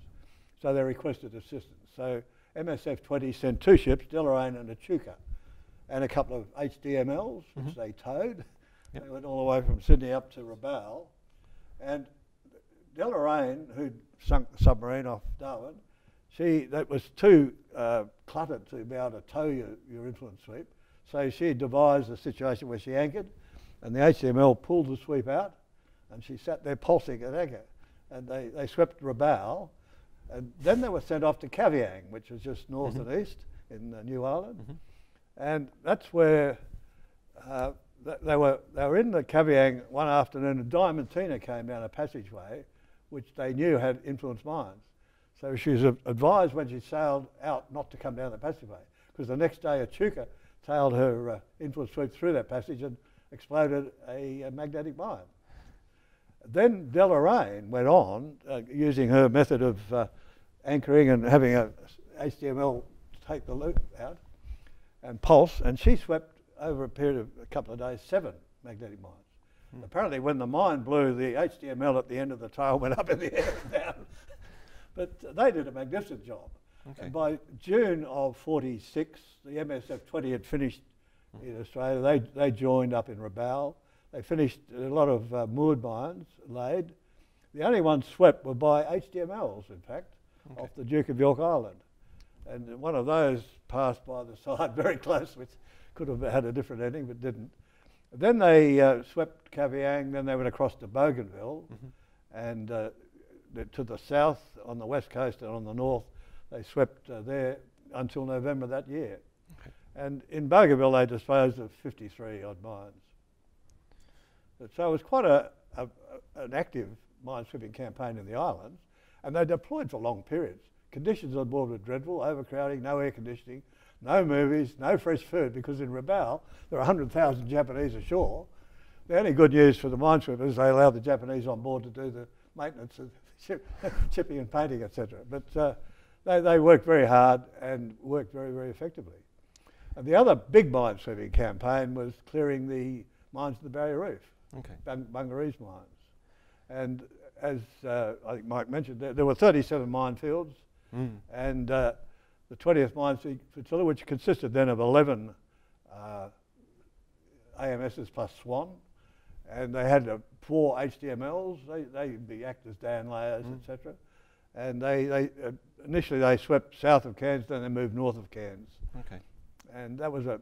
So they requested assistance. So MSF-20 sent 2 ships, Deloraine and Echuca, and a couple of HDMLs, which they towed. They went all the way from Sydney up to Rabaul. And Deloraine, who'd sunk the submarine off Darwin, that was too cluttered to be able to tow your influence sweep. So she devised a situation where she anchored, and the HDML pulled the sweep out, and she sat there pulsing at anchor. And they swept Rabaul. And then they were sent off to Kavieng, which is just north and east in New Ireland, and that's where they were in the Kavieng one afternoon. A Diamantina came down a passageway, which they knew had influence mines. So she was advised when she sailed out not to come down the passageway, because the next day Echuca tailed her influence sweep through that passage and exploded a magnetic mine. Then Deloraine went on using her method of anchoring and having a HDML take the loop out and pulse, and she swept over a period of a couple of days 7 magnetic mines. Apparently when the mine blew, the HDML at the end of the tail went up in the air and down. But they did a magnificent job. And by June of 46, the MSF-20 had finished in Australia. They joined up in Rabaul. They finished a lot of moored mines laid. The only ones swept were by HDMLs, in fact, off the Duke of York Island. And one of those passed by the side very close, which could have had a different ending, but didn't. Then they swept Kavieng, then they went across to Bougainville, and to the south, on the west coast and on the north, they swept there until November that year. And in Bougainville, they disposed of 53-odd mines. So it was quite an active minesweeping campaign in the islands, and they deployed for long periods. Conditions on board were dreadful, overcrowding, no air conditioning, no movies, no fresh food, because in Rabaul there are 100,000 Japanese ashore. The only good news for the minesweepers is they allowed the Japanese on board to do the maintenance of the ship, chipping and painting, etc. But they worked very hard and worked very, very effectively. And the other big minesweeping campaign was clearing the mines of the Barrier Reef. Bungaree's mines. And as I think Mike mentioned, there were 37 minefields, and the 20th Minesweeping Flotilla, which consisted then of 11 AMSs plus Swan, and they had 4 HDMLs. They'd be actors, down layers, etc. And they initially they swept south of Cairns, then they moved north of Cairns. And that was you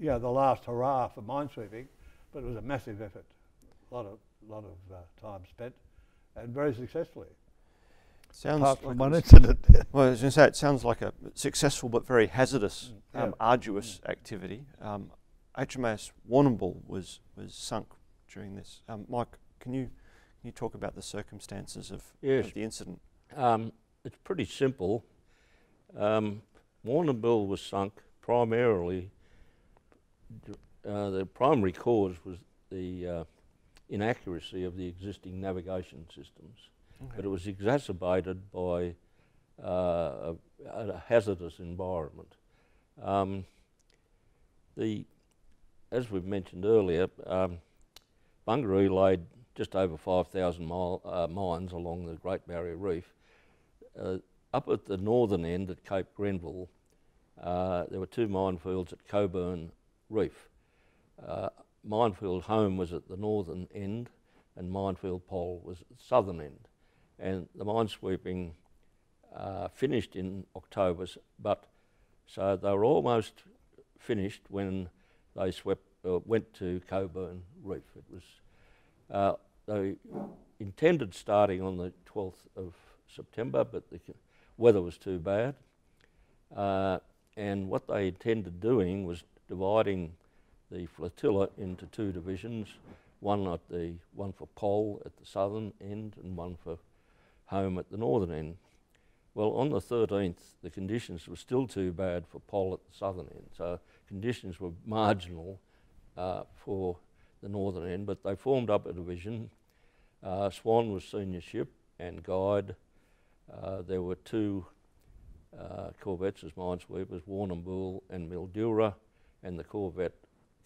know, the last hurrah for minesweeping. But it was a massive effort, a lot of time spent, and very successfully. Sounds apart from one incident. Well, I was going to say, it sounds like a successful but very hazardous, arduous activity. HMAS Warrnambool was sunk during this. Mike, can you talk about the circumstances of the incident? It's pretty simple. Warrnambool was sunk primarily. The primary cause was the inaccuracy of the existing navigation systems. Okay. But it was exacerbated by a hazardous environment. As we've mentioned earlier, Bungaree laid just over 5,000 mines along the Great Barrier Reef. Up at the northern end at Cape Grenville, there were two minefields at Coburn Reef. Minefield Home was at the northern end and Minefield Pole was at the southern end. And the minesweeping finished in October, but so they were almost finished when they swept, went to Coburn Reef. It was they intended starting on the 12th of September, but the weather was too bad. And what they intended doing was dividing the flotilla into two divisions, one for Pole at the southern end and one for Home at the northern end. Well, on the 13th, the conditions were still too bad for Pole at the southern end, so conditions were marginal for the northern end, but they formed up a division. Swan was senior ship and guide. There were two corvettes as minesweepers, Warrnambool and Mildura, and the corvette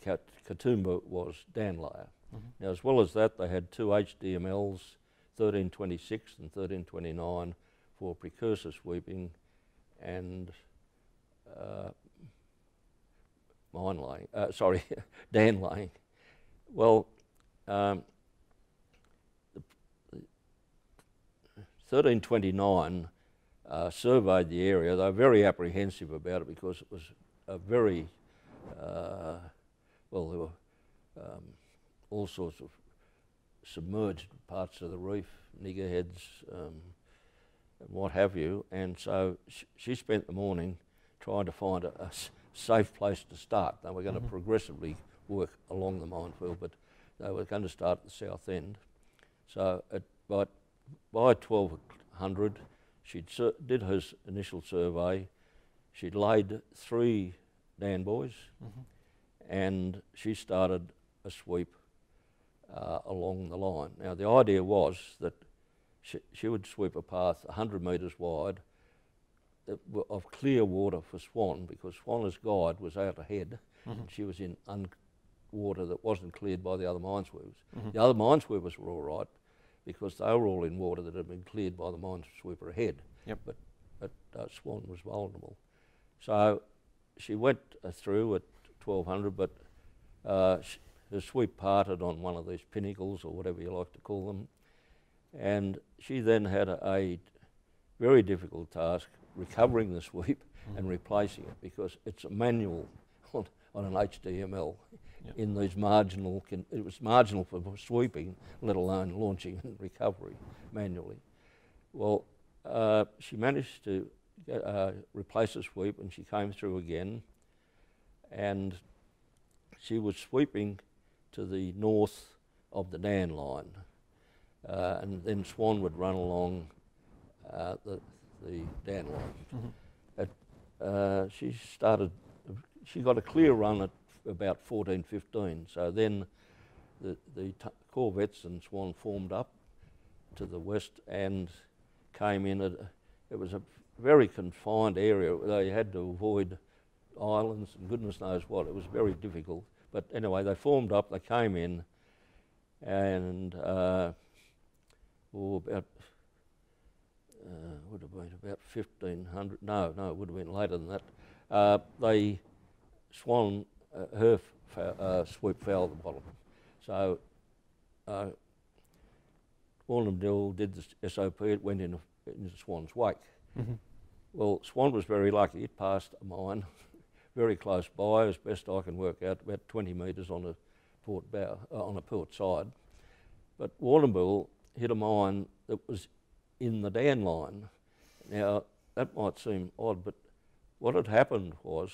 Katoomba was Danlayer. Mm-hmm. Now, as well as that, they had two HDMLs, 1326 and 1329, for precursor sweeping and mine laying, sorry, Dan laying. Well, 1329 surveyed the area. They were very apprehensive about it because it was a very, well, there were all sorts of submerged parts of the reef, niggerheads, and what have you. And so she spent the morning trying to find a safe place to start. They were going to progressively work along the minefield, but they were going to start at the south end. So by 1200, she did her initial survey. She laid three Dan buoys, and she started a sweep along the line. Now, the idea was that she would sweep a path 100 metres wide of clear water for Swan, because Swan as guide was out ahead, and she was in water that wasn't cleared by the other minesweepers. The other minesweepers were all right because they were all in water that had been cleared by the minesweeper ahead. Yep. But Swan was vulnerable. So she went through at 1200, but her sweep parted on one of these pinnacles, or whatever you like to call them, and she then had a very difficult task recovering the sweep and replacing it, because it's a manual on an HDML in these marginal, it was marginal for sweeping, let alone launching and recovery manually. Well, she managed to replace the sweep and she came through again, and she was sweeping to the north of the Dan line. And then Swan would run along the Dan line. She got a clear run at about 14:15. So then the corvettes and Swan formed up to the west and came in. It was a very confined area. They had to avoid islands and goodness knows what. It was very difficult. But anyway, they formed up. They came in, and would have been about 1500. No, it would have been later than that. Swan, sweep fouled the bottom. So Warrnambool did the SOP. It went into Swan's wake. Well, Swan was very lucky. It passed a mine very close by, as best I can work out, about 20 metres on a port bow, on a port side. But Warrnambool hit a mine that was in the Dan line. Now, that might seem odd, but what had happened was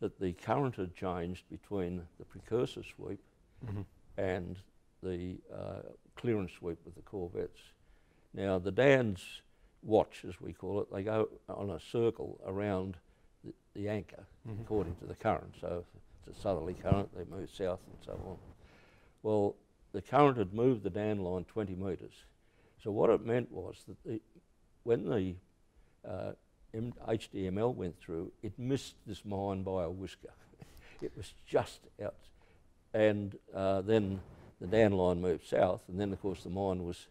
that the current had changed between the precursor sweep and the clearance sweep with the corvettes. Now, the Dan's watch, as we call it, they go on a circle around the anchor according to the current. So if it's a southerly current, they move south and so on. Well, the current had moved the dam line 20 metres. So what it meant was that when the HDML went through, it missed this mine by a whisker. It was just out. And then the dam line moved south, and then, of course, the mine was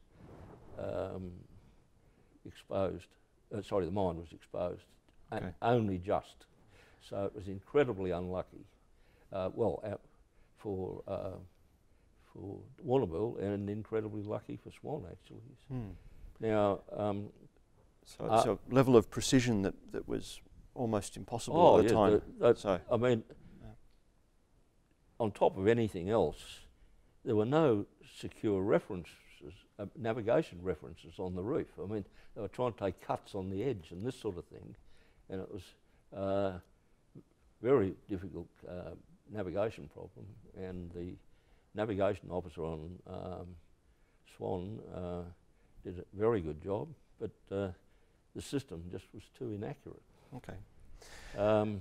exposed. Sorry, the mine was exposed, okay. Only just. So it was incredibly unlucky. For Warrnambool, and incredibly lucky for Swan, actually. Mm. Now, so it's a level of precision that was almost impossible at the time. I mean, on top of anything else, there were no secure references, navigation references on the reef. I mean, they were trying to take cuts on the edge and this sort of thing, and it was very difficult navigation problem. And the navigation officer on Swan did a very good job, but the system just was too inaccurate. Okay.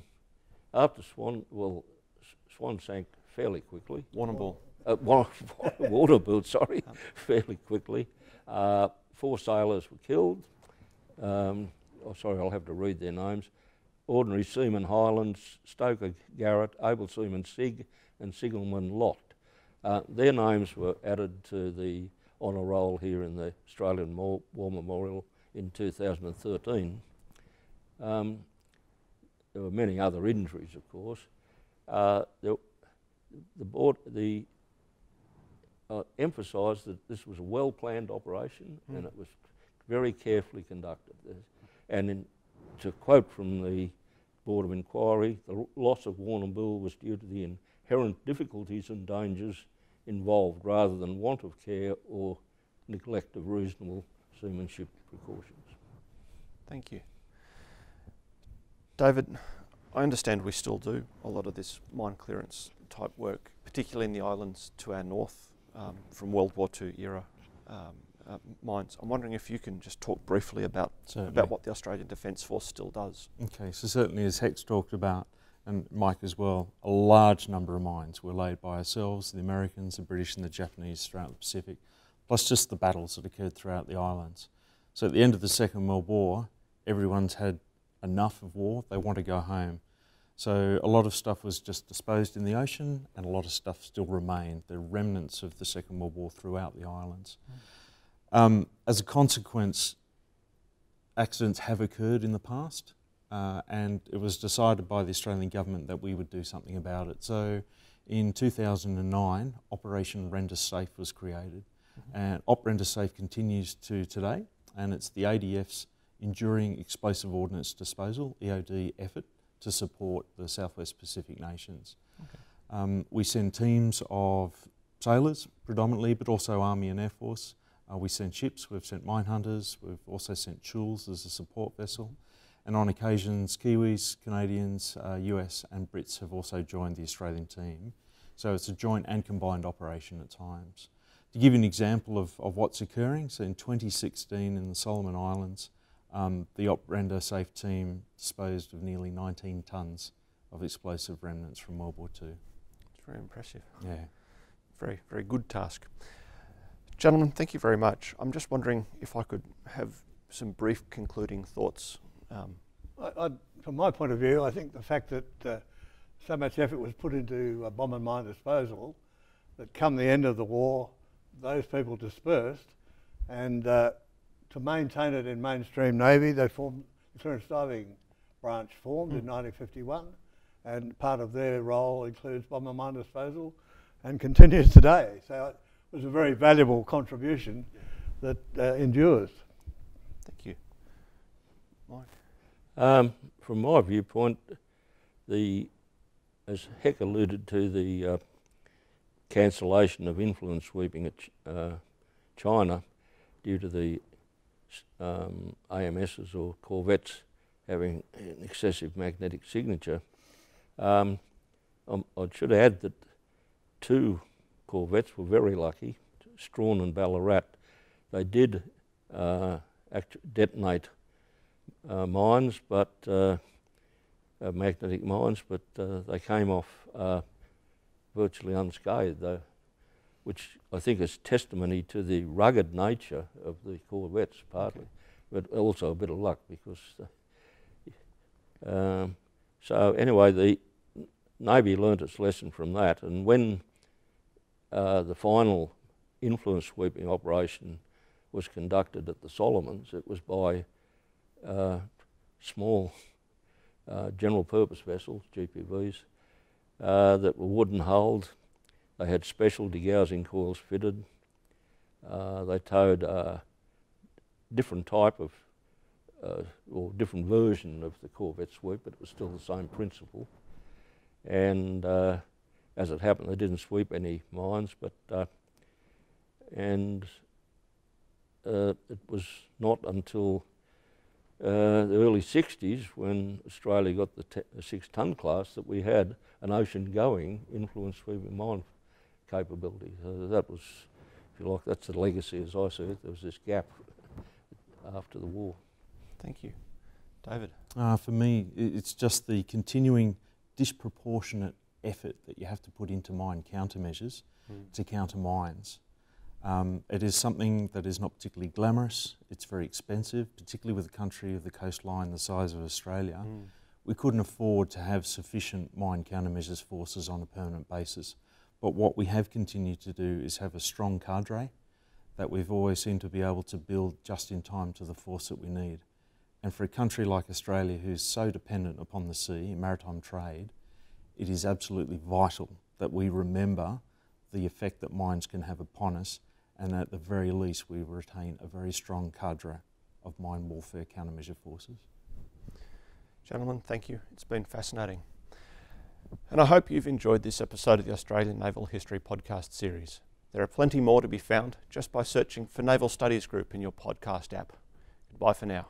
After Swan, well, Swan sank fairly quickly. Warrnambool. Warrnambool, sorry, fairly quickly. 4 sailors were killed. Oh, sorry, I'll have to read their names. Ordinary Seaman Highlands, Stoker Garrett, Able Seaman Sig, and Sigelman Lott. Their names were added to the honour roll here in the Australian War Memorial in 2013. There were many other injuries, of course. The board emphasised that this was a well-planned operation, mm. and it was very carefully conducted. And to quote from the Board of Inquiry, the loss of Warrnambool was due to the inherent difficulties and dangers involved rather than want of care or neglect of reasonable seamanship precautions. Thank you. David, I understand we still do a lot of this mine clearance type work, particularly in the islands to our north from World War II era mines. I'm wondering if you can just talk briefly about what the Australian Defence Force still does. Okay, so certainly as Hec's talked about, and Mike as well, a large number of mines were laid by ourselves, the Americans, the British and the Japanese throughout the Pacific, plus just the battles that occurred throughout the islands. So at the end of the Second World War, everyone's had enough of war, they want to go home. So a lot of stuff was just disposed in the ocean and a lot of stuff still remained, the remnants of the Second World War throughout the islands. Mm. As a consequence, accidents have occurred in the past. And it was decided by the Australian government that we would do something about it. So in 2009, Operation Render Safe was created. Mm-hmm. And Op Render Safe continues to today, and it's the ADF's Enduring Explosive Ordnance Disposal, EOD, effort to support the Southwest Pacific nations. Okay. We send teams of sailors predominantly, but also Army and Air Force. We send ships, we've sent mine hunters, we've also sent Chules as a support vessel. And on occasions, Kiwis, Canadians, US and Brits have also joined the Australian team. So it's a joint and combined operation at times. To give you an example of what's occurring, so in 2016 in the Solomon Islands, the Op Render Safe team disposed of nearly 19 tonnes of explosive remnants from World War II. It's very impressive. Yeah. Very, very good task. Gentlemen, thank you very much. I'm just wondering if I could have some brief concluding thoughts. From my point of view, I think the fact that so much effort was put into bomb and mine disposal, that come the end of the war, those people dispersed, and to maintain it in mainstream Navy, they formed the Clearance Diving Branch formed mm. in 1951, and part of their role includes bomb and mine disposal and continues today. So it was a very valuable contribution that endures. Thank you. Mike? From my viewpoint, as Hec alluded to, the cancellation of influence sweeping at China due to the AMSs or corvettes having an excessive magnetic signature. I should add that 2 corvettes were very lucky, Strawn and Ballarat. They did detonate mines, but magnetic mines, but they came off virtually unscathed. which I think is testimony to the rugged nature of the corvettes, partly, but also a bit of luck because. So anyway, the Navy learnt its lesson from that, and when the final influence sweeping operation was conducted at the Solomons, it was by small general purpose vessels, GPVs, that were wooden hulled. They had special degaussing coils fitted. They towed a different type of or different version of the corvette sweep, but it was still the same principle. And as it happened, they didn't sweep any mines, but it was not until the early 60s, when Australia got the 6-ton class, that we had an ocean-going influence sweeping mine capability. So that was, if you like, that's the legacy, as I see it. There was this gap after the war. Thank you. David? For me, it's just the continuing disproportionate effort that you have to put into mine countermeasures to counter mines. It is something that is not particularly glamorous. It's very expensive, particularly with a country of the coastline the size of Australia. We couldn't afford to have sufficient mine countermeasures forces on a permanent basis. But what we have continued to do is have a strong cadre that we've always seemed to be able to build just in time to the force that we need. And for a country like Australia, who's so dependent upon the sea and maritime trade, it is absolutely vital that we remember the effect that mines can have upon us, and at the very least we retain a very strong cadre of mine warfare countermeasure forces. Gentlemen, thank you. It's been fascinating. And I hope you've enjoyed this episode of the Australian Naval History Podcast series. There are plenty more to be found just by searching for Naval Studies Group in your podcast app. Goodbye for now.